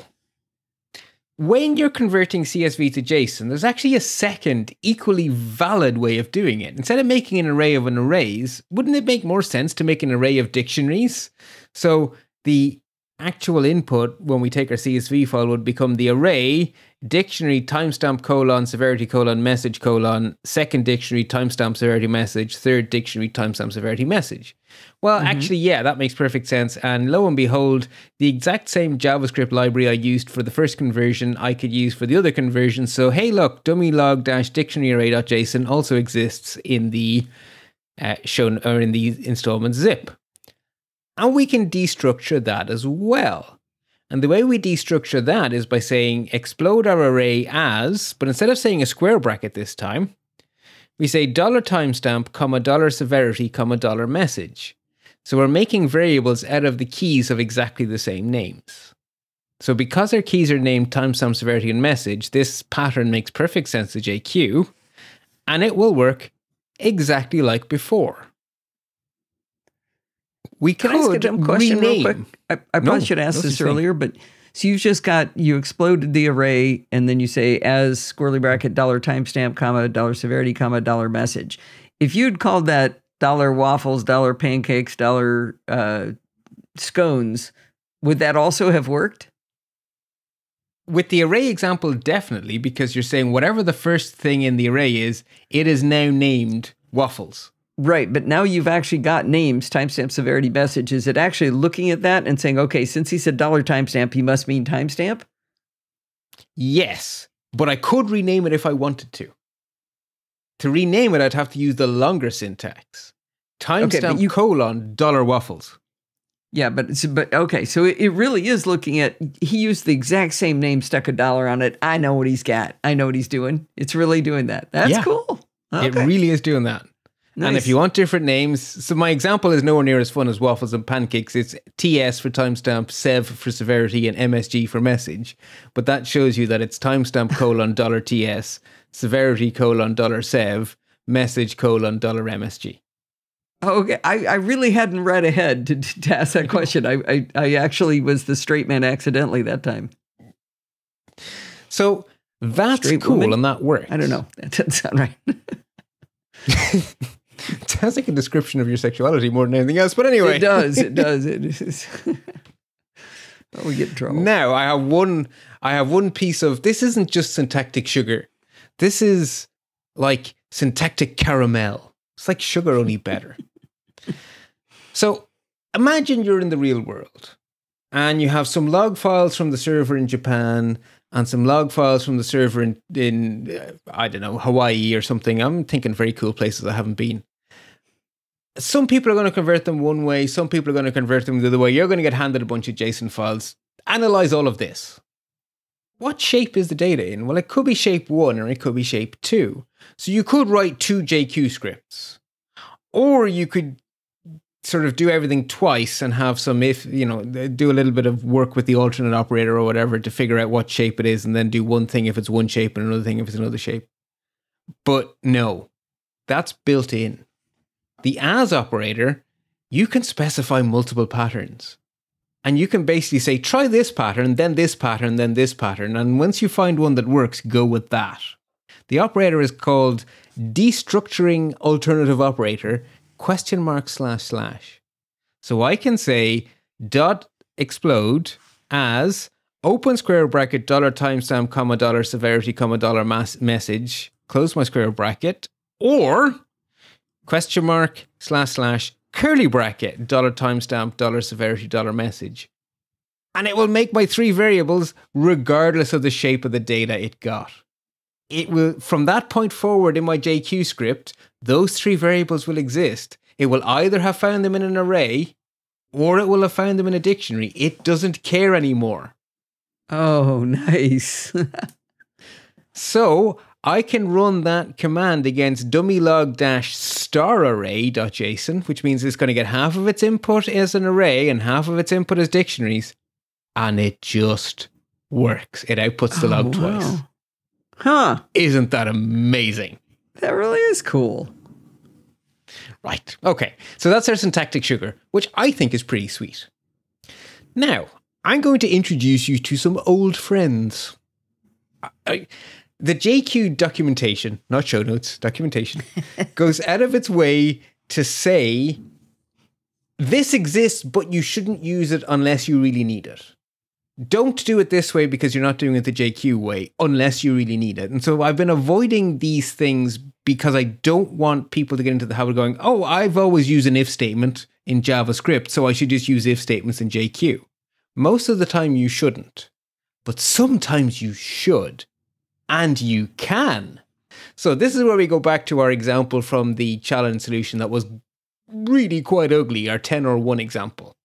when you're converting CSV to JSON, there's actually a second equally valid way of doing it. Instead of making an array of an arrays, wouldn't it make more sense to make an array of dictionaries? So the actual input when we take our CSV file would become the array dictionary timestamp colon severity colon message colon second dictionary timestamp severity message third dictionary timestamp severity message. Well, actually, yeah, that makes perfect sense. And lo and behold, the exact same JavaScript library I used for the first conversion, I could use for the other conversion. So hey, look, dummy log dash dictionary array.json also exists in the shown or in the installment zip. And we can destructure that as well. And the way we destructure that is by saying explode our array as, but instead of saying a square bracket this time, we say dollar timestamp, comma, dollar severity, comma, dollar message. So we're making variables out of the keys of exactly the same names. So because our keys are named timestamp, severity, and message, this pattern makes perfect sense to JQ, and it will work exactly like before. We could ask a dumb question real quick. I probably should have asked this earlier, but so you've just got, you exploded the array and then you say as squirrely bracket dollar timestamp, comma, dollar severity, comma, dollar message. If you'd called that dollar waffles, dollar pancakes, dollar scones, would that also have worked? With the array example, definitely, because you're saying whatever the first thing in the array is, it is now named waffles. Right, but now you've actually got names, timestamp, severity, message. Is it actually looking at that and saying, okay, since he said dollar timestamp, he must mean timestamp? Yes, but I could rename it if I wanted to. To rename it, I'd have to use the longer syntax. Timestamp colon dollar waffles. Yeah, but okay, so it really is looking at, he used the exact same name, stuck a dollar on it. I know what he's got. I know what he's doing. It's really doing that. That's cool. Okay. It really is doing that. Nice. And if you want different names, so my example is nowhere near as fun as waffles and pancakes. It's TS for timestamp, sev for severity, and MSG for message. But that shows you that it's timestamp colon dollar TS, severity colon dollar sev, message colon dollar MSG. Okay, I really hadn't read ahead to ask that question. I actually was the straight man accidentally that time. So that's cool and that works. I don't know. That doesn't sound right. It sounds like a description of your sexuality more than anything else, but anyway. It does, it does. It is. We get in trouble. Now, I have one piece of, this isn't just syntactic sugar. This is like syntactic caramel. It's like sugar, only better. So imagine you're in the real world and you have some log files from the server in Japan and some log files from the server in I don't know, Hawaii or something. I'm thinking very cool places I haven't been. Some people are going to convert them one way, some people are going to convert them the other way. You're going to get handed a bunch of JSON files. Analyze all of this. What shape is the data in? Well, it could be shape 1 or it could be shape 2. So you could write 2 JQ scripts. Or you could sort of do everything twice and have some, if you know, do a little bit of work with the alternate operator or whatever to figure out what shape it is, and then do one thing if it's one shape and another thing if it's another shape. But no, that's built in. The as operator, you can specify multiple patterns. And you can basically say, try this pattern, then this pattern, then this pattern. And once you find one that works, go with that. The operator is called destructuring alternative operator, ?// So I can say dot explode as open square bracket $timestamp, $severity, $message, close my square bracket, or ?// curly bracket $timestamp, $severity, $message. And it will make my 3 variables regardless of the shape of the data it got. It will, from that point forward in my JQ script, those 3 variables will exist. It will either have found them in an array or it will have found them in a dictionary. It doesn't care anymore. Oh, nice. So I can run that command against dummylog-stararray.json, which means it's going to get half of its input as an array and half of its input as dictionaries. And it just works. It outputs the log twice. Huh. Isn't that amazing? That really is cool. Right. Okay. So that's our syntactic sugar, which I think is pretty sweet. Now, I'm going to introduce you to some old friends. The JQ documentation, not show notes, documentation, goes out of its way to say, this exists, but you shouldn't use it unless you really need it. Don't do it this way because you're not doing it the JQ way unless you really need it. And so I've been avoiding these things because I don't want people to get into the habit of going, oh, I've always used an if statement in JavaScript, so I should just use if statements in JQ. Most of the time you shouldn't, but sometimes you should, and you can. So this is where we go back to our example from the challenge solution that was really quite ugly, our 10 or 1 example.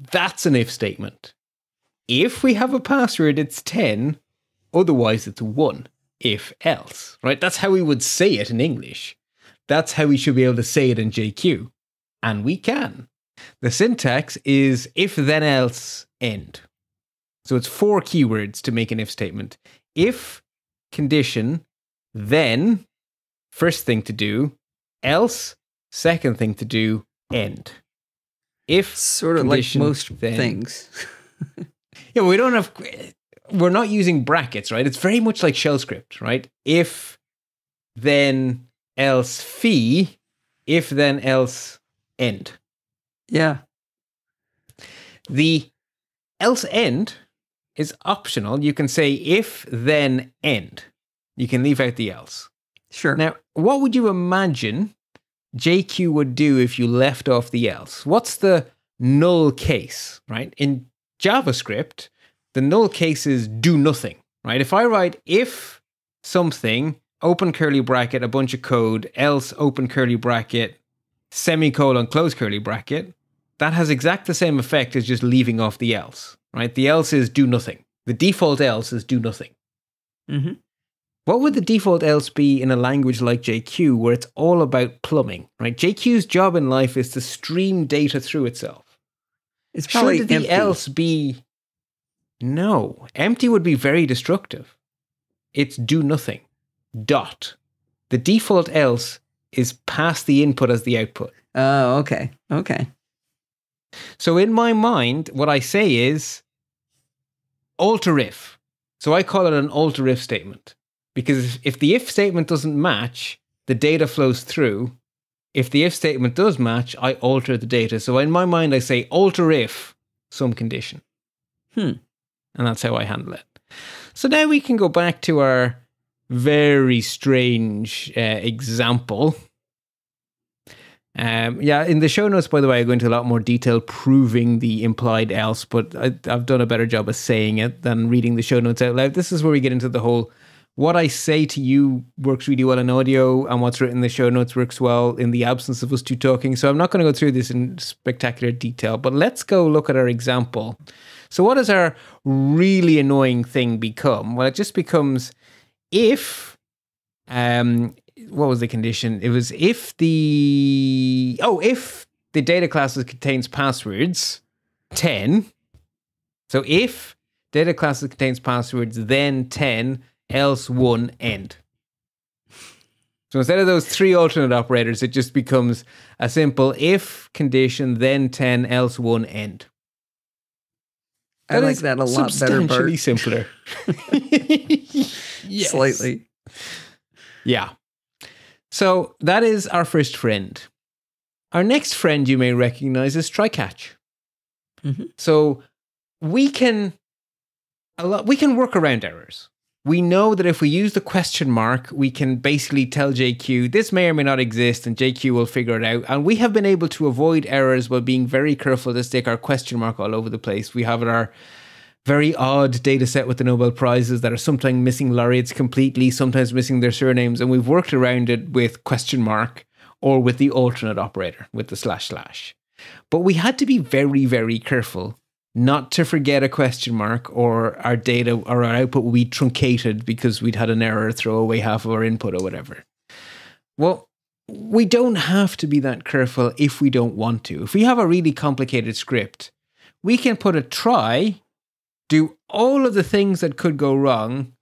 That's an if statement. If we have a password, it's 10. Otherwise, it's 1. If else, right? That's how we would say it in English. That's how we should be able to say it in JQ. And we can. The syntax is if then else end. So it's 4 keywords to make an if statement. If, condition, then, first thing to do, else, second thing to do, end. If, sort of condition, like most then, things. Yeah, we don't have, we're not using brackets, right? It's very much like shell script, right? If, then, else, fee, if, then, else, end. Yeah. The else end is optional. You can say if, then, end. You can leave out the else. Sure. Now, what would you imagine JQ would do if you left off the else? What's the null case, right? In JavaScript, the null cases do nothing, right? If I write if something, open curly bracket, a bunch of code, else, open curly bracket, semicolon, close curly bracket, that has exact the same effect as just leaving off the else, right? The else is do nothing. The default else is do nothing. Mm-hmm. What would the default else be in a language like JQ where it's all about plumbing, right? JQ's job in life is to stream data through itself. It's probably should the empty. Else be? No, empty would be very destructive. It's do nothing. Dot. The default else is pass the input as the output. Oh, okay. Okay. So in my mind, what I say is alter if. So I call it an alter if statement because if the if statement doesn't match, the data flows through. If the if statement does match, I alter the data. So in my mind, I say alter if some condition. And that's how I handle it. So now we can go back to our very strange example. Yeah, in the show notes, by the way, I go into a lot more detail proving the implied else, but I've done a better job of saying it than reading the show notes out loud. This is where we get into the whole what I say to you works really well in audio, and what's written in the show notes works well in the absence of us two talking. So I'm not going to go through this in spectacular detail, but let's go look at our example. So what does our really annoying thing become? Well, it just becomes if, what was the condition? It was if the, oh, if the data class contains passwords, 10. So if data class contains passwords, then 10, else 1, end. So instead of those three alternate operators, it just becomes a simple if condition, then 10, else 1, end. I like that a lot better, Bart. Substantially simpler. Yes. Slightly. Yeah. So that is our first friend. Our next friend you may recognize is try-catch. Mm-hmm. So we can work around errors. We know that if we use the question mark, we can basically tell JQ this may or may not exist, and JQ will figure it out. And we have been able to avoid errors while being very careful to stick our question mark all over the place. We have our very odd data set with the Nobel Prizes that are sometimes missing laureates completely, sometimes missing their surnames, and we've worked around it with question mark or with the alternate operator, with the //. But we had to be very, very careful not to forget a question mark, or our data or our output will be truncated because we'd had an error, throw away half of our input or whatever. Well, we don't have to be that careful if we don't want to. If we have a really complicated script, we can put a try, do all of the things that could go wrong,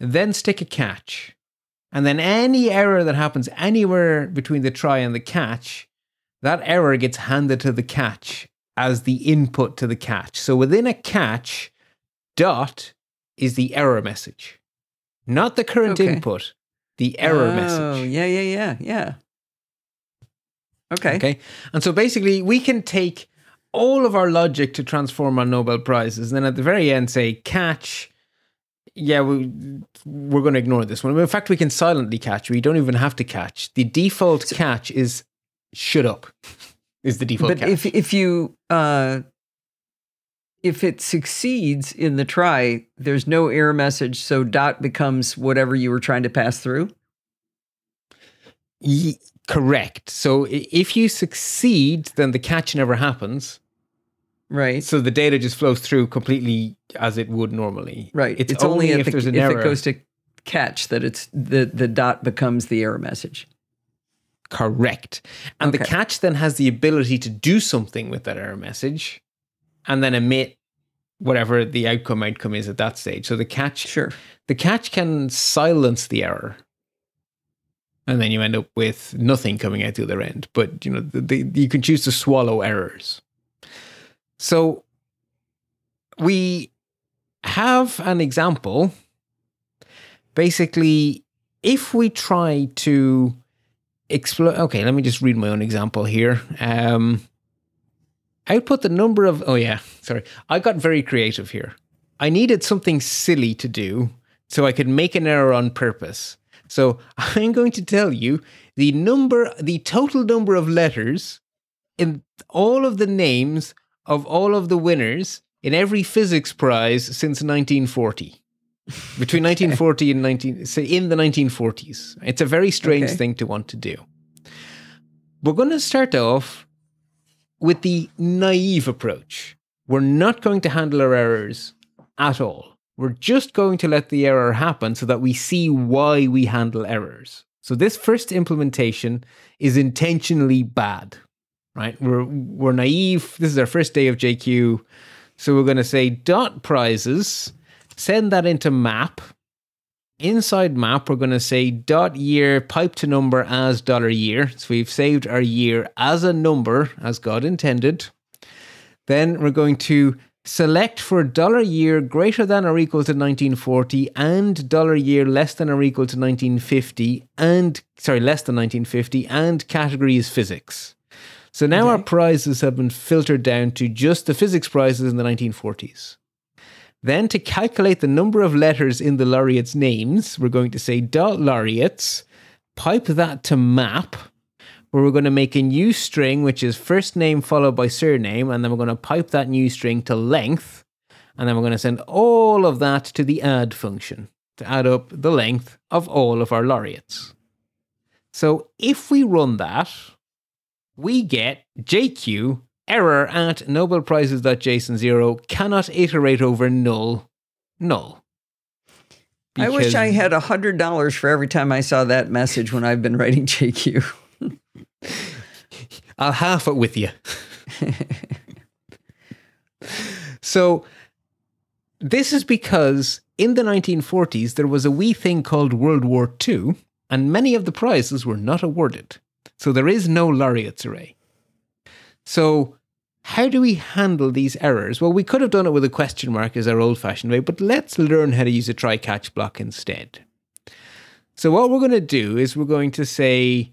then stick a catch. And then any error that happens anywhere between the try and the catch, that error gets handed to the catch as the input to the catch. So within a catch, dot is the error message. Not the current input, the error message. Yeah. Okay. And so basically we can take all of our logic to transform our Nobel Prizes and then at the very end say catch. Yeah, we're going to ignore this one. In fact, we can silently catch. We don't even have to catch. The default catch is shut up. Is the default catch. But if it succeeds in the try, there's no error message, so dot becomes whatever you were trying to pass through? Correct. So if you succeed, then the catch never happens. Right. So the data just flows through completely as it would normally. Right. It's only if there's an error. If it goes to catch that it's the dot becomes the error message. Correct. And the catch then has the ability to do something with that error message and then emit whatever the outcome is at that stage. So the catch can silence the error. And then you end up with nothing coming out the other end. But you know, you can choose to swallow errors. So we have an example. Basically, if we try to explore, okay, let me just read my own example here. Output the number of, I got very creative here. I needed something silly to do so I could make an error on purpose. So I'm going to tell you the total number of letters in all of the names of all of the winners in every physics prize since 1940. Between 1940 and in the 1940s. It's a very strange thing to want to do. We're going to start off with the naive approach. We're not going to handle our errors at all. We're just going to let the error happen so that we see why we handle errors. So this first implementation is intentionally bad, right? We're naive. This is our first day of JQ. So we're going to say dot prizes. Send that into map. Inside map, we're going to say dot year pipe to number as $year. So we've saved our year as a number, as God intended. Then we're going to select for $year greater than or equal to 1940 and $year less than or equal to 1950 and, sorry, less than 1950 and category is physics. So now our prizes have been filtered down to just the physics prizes in the 1940s. Then to calculate the number of letters in the laureates' names, we're going to say dot laureates, pipe that to map, where we're going to make a new string, which is first name followed by surname, and then we're going to pipe that new string to length, and then we're going to send all of that to the add function. to add up the length of all of our laureates. So if we run that, we get JQ error at nobelprizes.json0 cannot iterate over null. Because I wish I had $100 for every time I saw that message when I've been writing JQ. I'll half it with you. So this is because in the 1940s, there was a wee thing called World War II, and many of the prizes were not awarded. So there is no laureates array. So how do we handle these errors? Well, we could have done it with a question mark as our old-fashioned way, but let's learn how to use a try-catch block instead. So what we're going to do is we're going to say,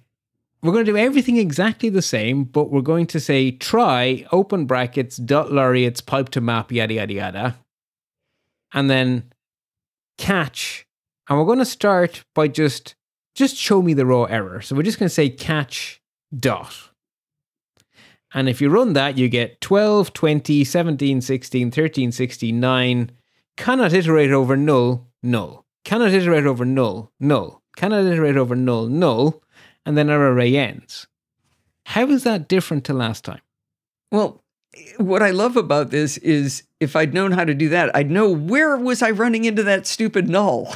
we're going to do everything exactly the same, but we're going to say try, open brackets, dot laureates, pipe to map, yada, yada, yada. And then catch. And we're going to start by just show me the raw error. So we're just going to say catch dot. And if you run that, you get 12, 20, 17, 16, 13, 16, 9. Cannot iterate over null, null. Cannot iterate over null, null. Cannot iterate over null, null. And then our array ends. How is that different to last time? Well, what I love about this is if I'd known how to do that, I'd know where was I running into that stupid null.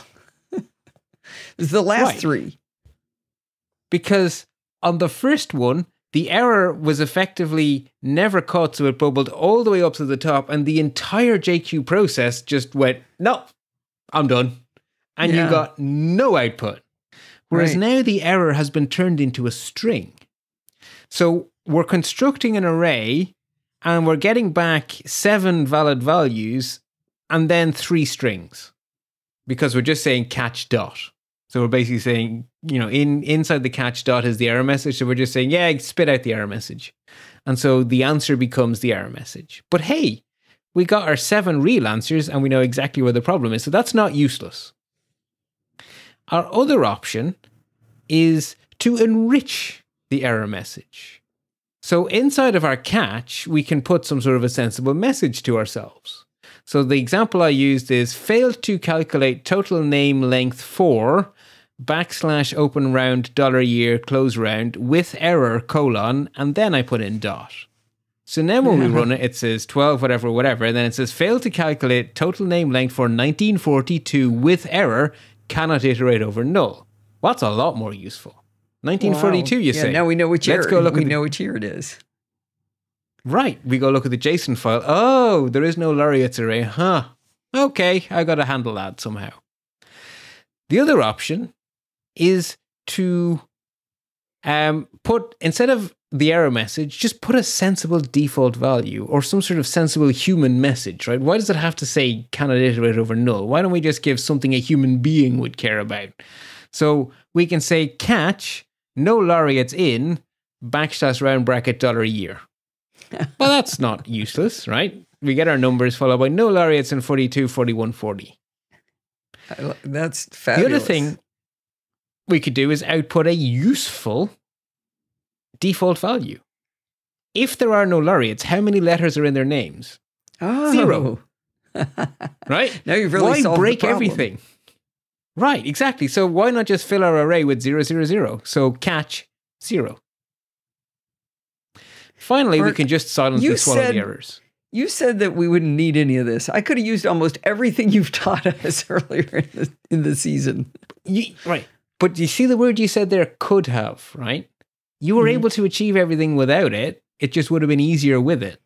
It's the last three. Because on the first one, the error was effectively never caught, so it bubbled all the way up to the top, and the entire JQ process just went, no, I'm done. And you got no output. Whereas now the error has been turned into a string. So we're constructing an array, and we're getting back 7 valid values, and then 3 strings. Because we're just saying catch dot. So we're basically saying, you know, inside the catch dot is the error message. So we're just saying, yeah, spit out the error message. And so the answer becomes the error message. But hey, we got our 7 real answers and we know exactly where the problem is. So that's not useless. Our other option is to enrich the error message. So inside of our catch, we can put some sort of a sensible message to ourselves. So the example I used is failed to calculate total name length for \, open round, $year, close round, with error, colon, and then I put in dot. So now when we run it, it says 12, whatever, whatever, and then it says failed to calculate total name length for 1942 with error, cannot iterate over null. Well, that's a lot more useful. 1942, you say. Now we know which year. Let's go look at which year it is. Right, we go look at the JSON file. Oh, there is no laureates array, huh? Okay, I got to handle that somehow. The other option is to put, instead of the error message, just put a sensible default value or some sort of sensible human message, right? Why does it have to say cannot iterate over null? Why don't we just give something a human being would care about? So we can say catch, no laureates in, \, round bracket, $year. Well, that's not useless, right? We get our numbers followed by no laureates in 42, 41, 40. That's fabulous. The other thing we could do is output a useful default value. If there are no laureates, how many letters are in their names? Oh. 0. Right? Now you've really solved the problem. Why break everything? Right, exactly. So why not just fill our array with 0, 0, 0? So catch 0. Finally, we can just silence and swallow the errors. You said that we wouldn't need any of this. I could have used almost everything you've taught us earlier in the season. Right. But you see the word you said there, could have, right? You were able to achieve everything without it. It just would have been easier with it.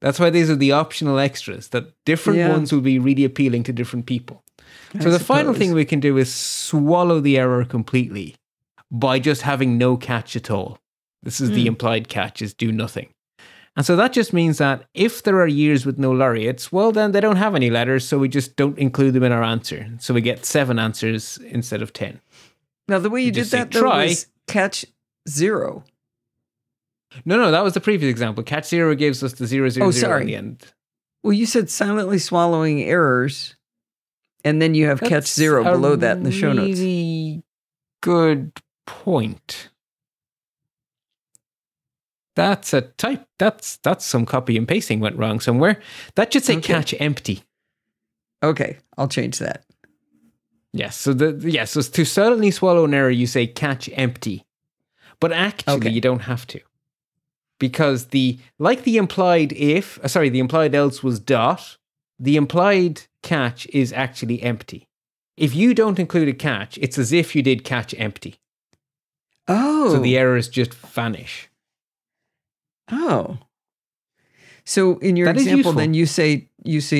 That's why these are the optional extras, that different ones will be really appealing to different people. So the final thing we can do is swallow the error completely by just having no catch at all. This is the implied catch, is do nothing. And so that just means that if there are years with no laureates, well, then they don't have any letters, so we just don't include them in our answer. So we get 7 answers instead of 10. Now, the way you did that, though, was catch 0. No, that was the previous example. Catch 0 gives us the 0, 0, 0 in the end. Well, you said silently swallowing errors, and then you have catch 0 below that in the show notes. Really good point. That's a type. That's some copy and pasting went wrong somewhere. That should say catch empty. Okay, I'll change that. Yes. So so to silently swallow an error, you say catch empty, but actually you don't have to, because the implied else was dot. The implied catch is actually empty. If you don't include a catch, it's as if you did catch empty. Oh. So the errors just vanish. Oh. So in your example, then you say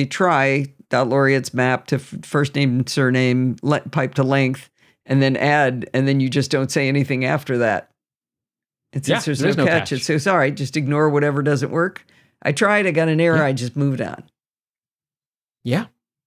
try dot laureates map to first name and surname, pipe to length, and then add, and then you just don't say anything after that. It says there's no catch. It says, all right, just ignore whatever doesn't work. I tried, I got an error, I just moved on. Yeah.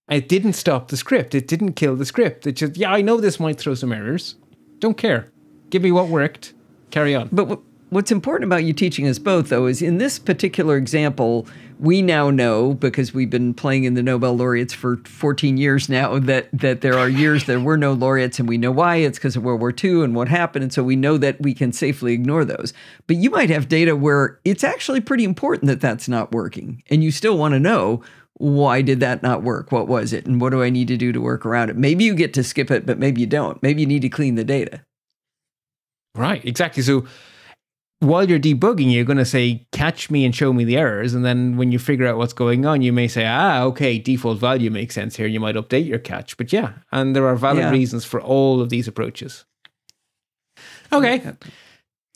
It didn't stop the script. It didn't kill the script. It just, yeah, I know this might throw some errors. Don't care. Give me what worked. Carry on. But what's important about you teaching us both, though, is in this particular example, we now know, because we've been playing in the Nobel laureates for 14 years now, that there are years there were no laureates, and we know why. It's because of World War II and what happened, and so we know that we can safely ignore those. But you might have data where it's actually pretty important that that's not working, and you still want to know, why did that not work? What was it? And what do I need to do to work around it? Maybe you get to skip it, but maybe you don't. Maybe you need to clean the data. Right, exactly. So while you're debugging, you're going to say, catch me and show me the errors. And then when you figure out what's going on, you may say, okay, default value makes sense here. You might update your catch. But yeah, and there are valid reasons for all of these approaches. Okay.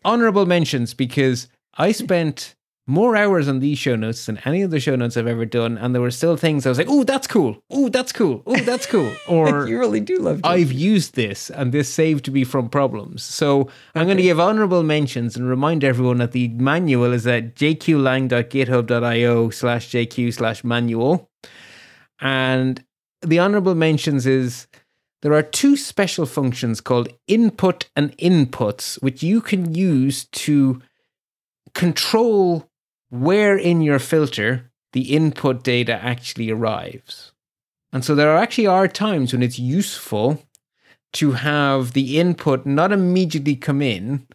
Honorable mentions, because I spent more hours on these show notes than any other show notes I've ever done. And there were still things I was like, oh, that's cool. Oh, that's cool. Oh, that's cool. Or you really do love I've used this and this saved me from problems. So I'm going to give honorable mentions and remind everyone that the manual is at jqlang.github.io/jq/manual. And the honorable mentions is there are two special functions called input and inputs, which you can use to control where in your filter the input data actually arrives. And so there are times when it's useful to have the input not immediately come in,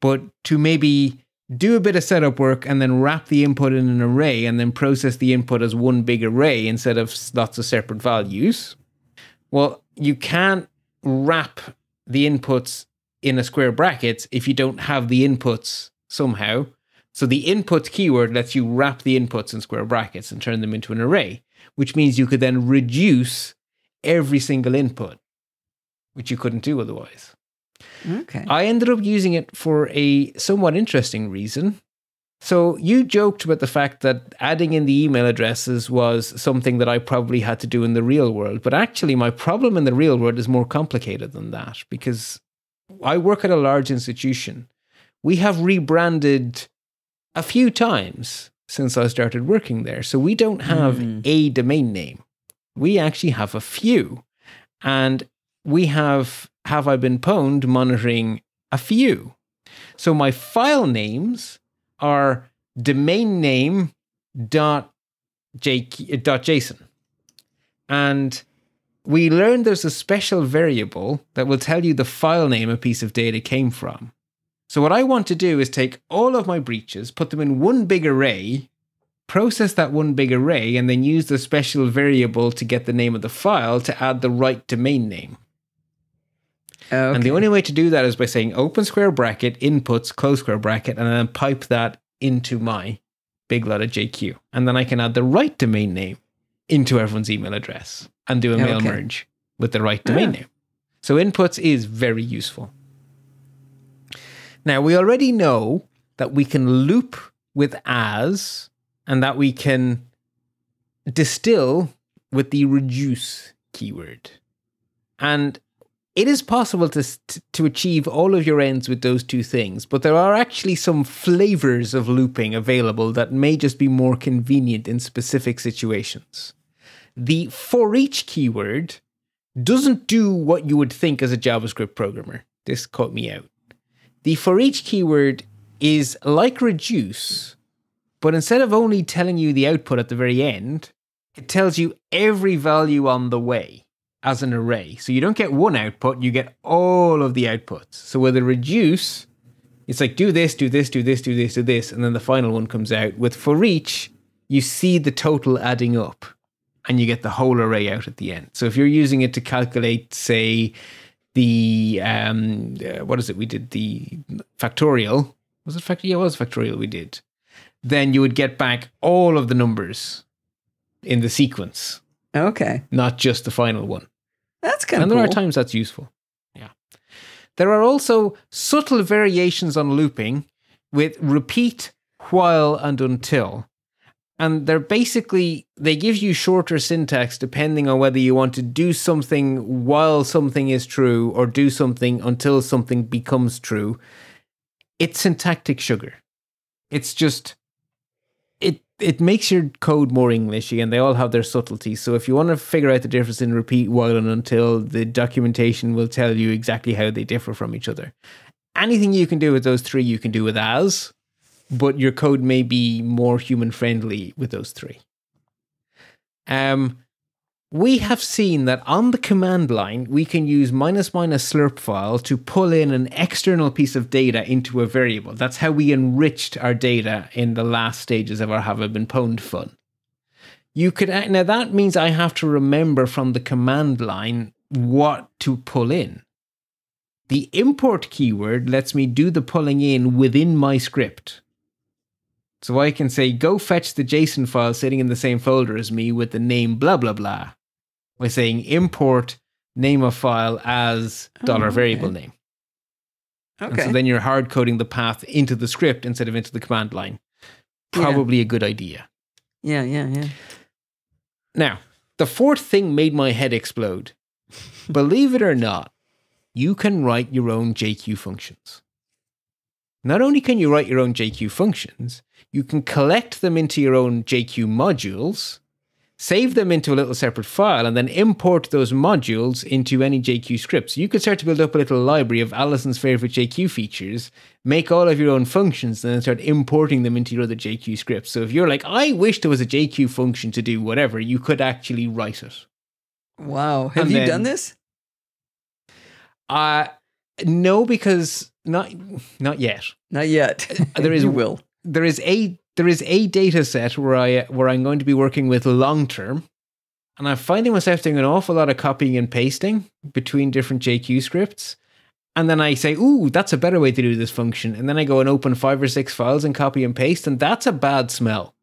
but to maybe do a bit of setup work and then wrap the input in an array and then process the input as one big array instead of lots of separate values. Well, you can't wrap the inputs in a square brackets if you don't have the inputs somehow. So the input keyword lets you wrap the inputs in square brackets and turn them into an array, which means you could then reduce every single input, which you couldn't do otherwise. Okay. I ended up using it for a somewhat interesting reason. So you joked about the fact that adding in the email addresses was something that I probably had to do in the real world. But actually, my problem in the real world is more complicated than that, because I work at a large institution. We have rebranded a few times since I started working there. So we don't have a domain name. We actually have a few. And we have I Been Pwned monitoring a few. So my file names are domain name .json. And we learned there's a special variable that will tell you the file name a piece of data came from. So what I want to do is take all of my breaches, put them in one big array, process that one big array, and then use the special variable to get the name of the file to add the right domain name. Okay. And the only way to do that is by saying open square bracket, inputs, close square bracket, and then pipe that into my big letter JQ. And then I can add the right domain name into everyone's email address and do a mail merge with the right domain name. So inputs is very useful. Now, we already know that we can loop with as and that we can distill with the reduce keyword. And it is possible to achieve all of your ends with those two things, but there are actually some flavors of looping available that may just be more convenient in specific situations. The for each keyword doesn't do what you would think as a JavaScript programmer. This caught me out. The for each keyword is like reduce, but instead of only telling you the output at the very end, it tells you every value on the way as an array. So you don't get one output, you get all of the outputs. So with a reduce, it's like do this, do this, do this, do this, do this, and then the final one comes out. With for each, you see the total adding up. and you get the whole array out at the end. So if you're using it to calculate, say, the, what is it? We did the factorial. Was it factorial? Yeah, it was factorial we did. Then you would get back all of the numbers in the sequence. Okay. Not just the final one. That's kind of cool. And there are times that's useful. Yeah. There are also subtle variations on looping with repeat, while, and until. And they're basically, they give you shorter syntax depending on whether you want to do something while something is true or do something until something becomes true. It's syntactic sugar. It's just, it makes your code more Englishy, and they all have their subtleties. So if you want to figure out the difference in repeat, while, and until, the documentation will tell you exactly how they differ from each other. Anything you can do with those three, you can do with as, but your code may be more human friendly with those three. We have seen that on the command line, we can use --slurp file to pull in an external piece of data into a variable. That's how we enriched our data in the last stages of our Have I Been Pwned fun. You could, now that means I have to remember from the command line what to pull in. The import keyword lets me do the pulling in within my script. So I can say, go fetch the JSON file sitting in the same folder as me with the name blah, blah, blah, by saying import name of file as $variable name. Okay. And so then you're hard coding the path into the script instead of into the command line. Probably a good idea. Yeah, yeah, yeah. Now, the fourth thing made my head explode. Believe it or not, you can write your own JQ functions. Not only can you write your own JQ functions, you can collect them into your own JQ modules, save them into a little separate file, and then import those modules into any JQ scripts. You could start to build up a little library of Allison's favorite JQ features, make all of your own functions, and then start importing them into your other JQ scripts. So if you're like, I wish there was a JQ function to do whatever, you could actually write it. Wow. Have you done this? No, because not yet. Not yet. There is there is a data set where I'm going to be working with long term, and I'm finding myself doing an awful lot of copying and pasting between different JQ scripts, and then I say, "Ooh, that's a better way to do this function," and then I go and open 5 or 6 files and copy and paste, and that's a bad smell.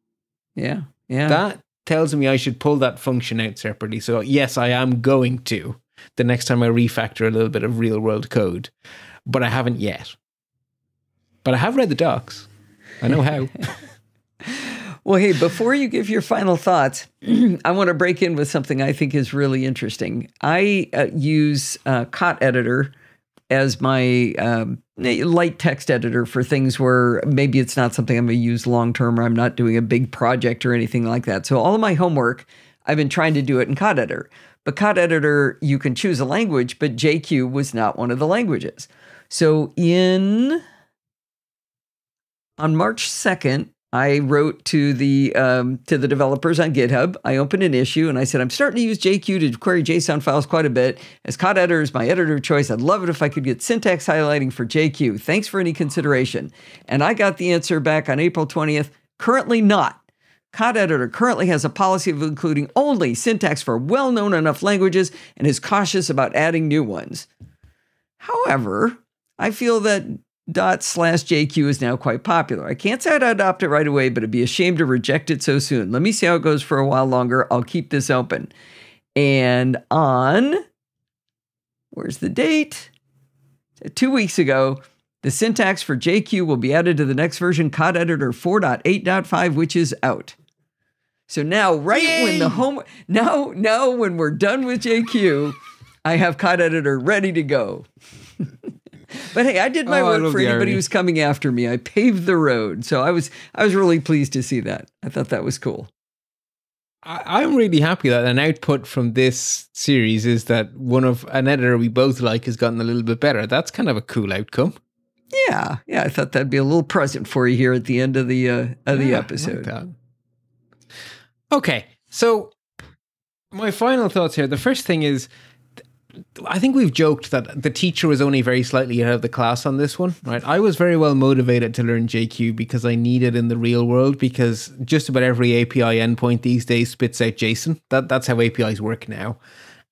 Yeah, yeah. That tells me I should pull that function out separately. So yes, I am going to. The next time I refactor a little bit of real world code, but I haven't yet. But I have read the docs. I know how. Well, hey, before you give your final thoughts, I want to break in with something I think is really interesting. I use CotEditor as my light text editor for things where maybe it's not something I'm going to use long term, or I'm not doing a big project or anything like that. So all of my homework, I've been trying to do it in CotEditor. But CotEditor, you can choose a language, but JQ was not one of the languages. So on March 2nd, I wrote to the developers on GitHub. I opened an issue and I said, I'm starting to use JQ to query JSON files quite a bit. As CotEditor is my editor of choice, I'd love it if I could get syntax highlighting for JQ. Thanks for any consideration. And I got the answer back on April 20th, currently not. CotEditor currently has a policy of including only syntax for well-known enough languages and is cautious about adding new ones. However, I feel that ./JQ is now quite popular. I can't say I'd adopt it right away, but it'd be a shame to reject it so soon. Let me see how it goes for a while longer. I'll keep this open. And on, where's the date? 2 weeks ago, the syntax for JQ will be added to the next version, CotEditor 4.8.5, which is out. So now, when the homework, now when we're done with JQ, I have CotEditor ready to go. But hey, I did my work for anybody who's coming after me. I paved the road, so I was really pleased to see that. I thought that was cool. I'm really happy that an output from this series is that an editor we both like has gotten a little bit better. That's kind of a cool outcome. Yeah, yeah. I thought that'd be a little present for you here at the end of the episode. Like okay, so my final thoughts here. The first thing is, I think we've joked that the teacher was only very slightly ahead of the class on this one, right? I was very well motivated to learn JQ because I need it in the real world, because just about every API endpoint these days spits out JSON. That's how APIs work now.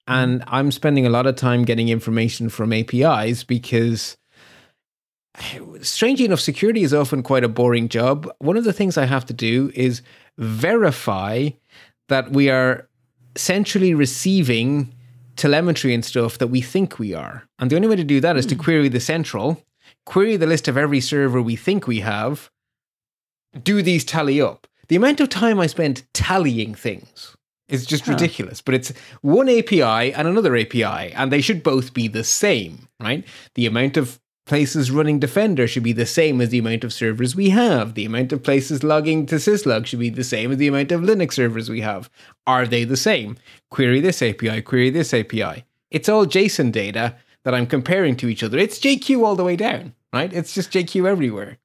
And I'm spending a lot of time getting information from APIs because, strangely enough, security is often quite a boring job. One of the things I have to do is verify that we are centrally receiving telemetry and stuff that we think we are. And the only way to do that is to query the central, query the list of every server we think we have, do these tally up. The amount of time I spent tallying things is just ridiculous, but it's one API and another API, and they should both be the same, right? The amount of places running Defender should be the same as the amount of servers we have. The amount of places logging to Syslog should be the same as the amount of Linux servers we have. Are they the same? Query this API, query this API. It's all JSON data that I'm comparing to each other. It's JQ all the way down, right? It's just JQ everywhere.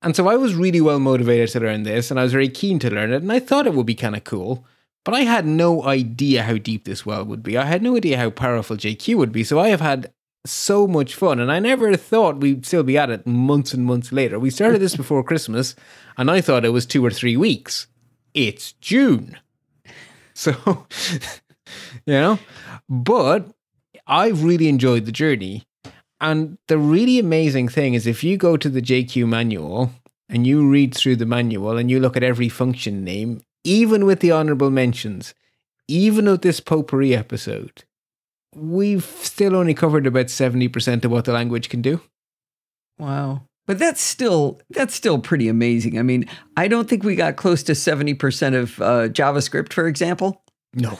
And so I was really well motivated to learn this, and I was very keen to learn it, and I thought it would be kind of cool, but I had no idea how deep this well would be. I had no idea how powerful JQ would be, so I have had so much fun, and I never thought we'd still be at it months and months later. We started this before Christmas, and I thought it was 2 or 3 weeks. It's June. So, you know, but I've really enjoyed the journey. And the really amazing thing is, if you go to the JQ manual and you read through the manual and you look at every function name, even with the honorable mentions, even of this potpourri episode, we've still only covered about 70% of what the language can do. Wow. But that's still pretty amazing. I mean, I don't think we got close to 70% of JavaScript, for example. No.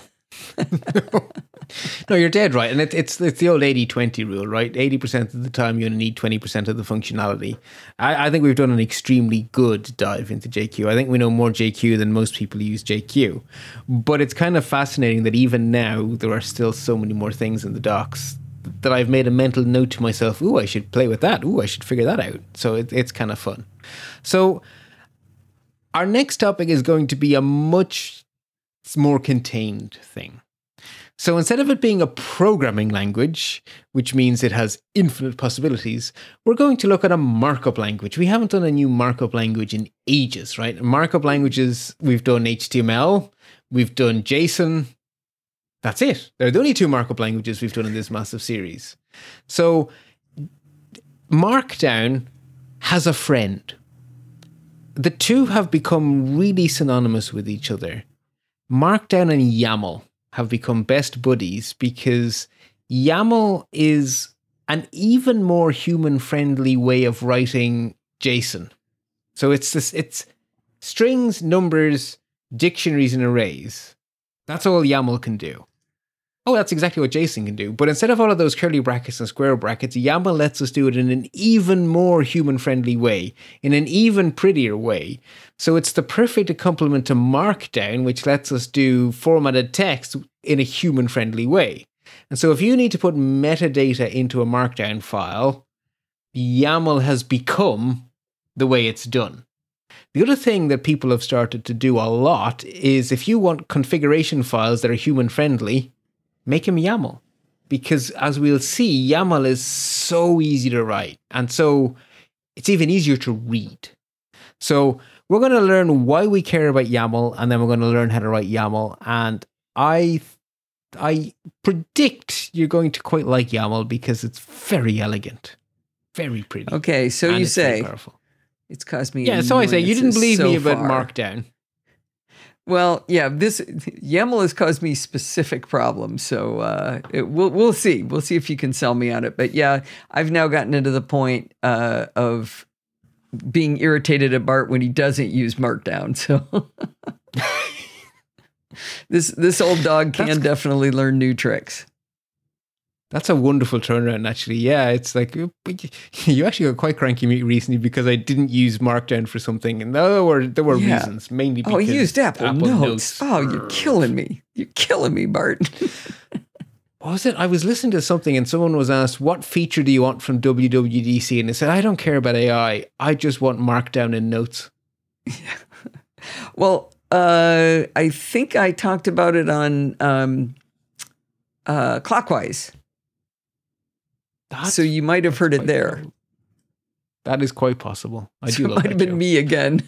No, you're dead right. And it's the old 80-20 rule, right? 80% of the time you only need 20% of the functionality. I think we've done an extremely good dive into JQ. I think we know more JQ than most people use JQ. But it's kind of fascinating that even now there are still so many more things in the docs that I've made a mental note to myself, ooh, I should play with that. Ooh, I should figure that out. So it's kind of fun. So our next topic is going to be a much more contained thing. So instead of it being a programming language, which means it has infinite possibilities, we're going to look at a markup language. We haven't done a new markup language in ages, right? Markup languages, we've done HTML, we've done JSON. That's it. They're the only two markup languages we've done in this massive series. So Markdown has a friend. The two have become really synonymous with each other. Markdown and YAML have become best buddies because YAML is an even more human-friendly way of writing JSON. So it's strings, numbers, dictionaries, and arrays. That's all YAML can do. Oh, that's exactly what JSON can do. But instead of all of those curly brackets and square brackets, YAML lets us do it in an even more human-friendly way, in an even prettier way. So it's the perfect complement to Markdown, which lets us do formatted text in a human-friendly way. And so if you need to put metadata into a Markdown file, YAML has become the way it's done. The other thing that people have started to do a lot is if you want configuration files that are human-friendly, make him YAML, because as we'll see, YAML is so easy to write. And so it's even easier to read. So we're going to learn why we care about YAML, and then we're going to learn how to write YAML. And I predict you're going to quite like YAML because it's very elegant, very pretty. Okay, so you say, it's caused me. Yeah, so I say, you didn't believe me about Markdown. Well, yeah, this YAML has caused me specific problems, so we'll see. We'll see if you can sell me on it. But yeah, I've now gotten into the point of being irritated at Bart when he doesn't use Markdown. So this old dog can definitely learn new tricks. That's a wonderful turnaround, actually. Yeah, it's like, you actually got quite cranky me recently because I didn't use Markdown for something. And there were reasons, mainly because... Oh, you used Apple Notes. Oh, you're killing me. You're killing me, Bart. What was it? I was listening to something and someone was asked, what feature do you want from WWDC? And they said, I don't care about AI. I just want Markdown in Notes. Well, I think I talked about it on... Clockwise. So you might have heard it there. Possible. That is quite possible. I do. It might have been me again.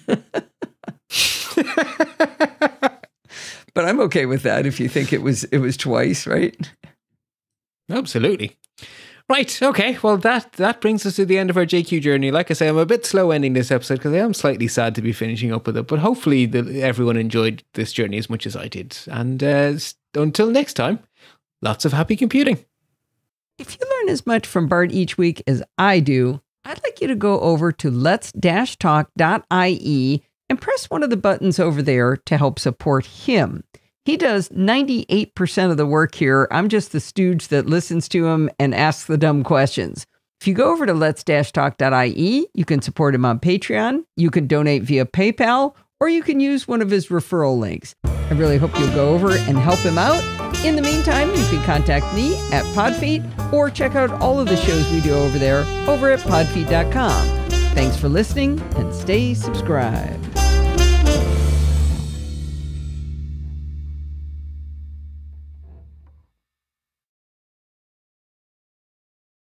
But I'm okay with that if you think it was twice, right? Absolutely. Right, okay, well that brings us to the end of our JQ journey. Like I say, I'm a bit slow ending this episode because I am slightly sad to be finishing up with it, but hopefully everyone enjoyed this journey as much as I did. And until next time, lots of happy computing. If you learn as much from Bart each week as I do, I'd like you to go over to lets-talk.ie and press one of the buttons over there to help support him. He does 98% of the work here. I'm just the stooge that listens to him and asks the dumb questions. If you go over to lets-talk.ie, you can support him on Patreon, you can donate via PayPal, or you can use one of his referral links. I really hope you'll go over and help him out. In the meantime, you can contact me at Podfeet or check out all of the shows we do over there over at podfeet.com. Thanks for listening and stay subscribed.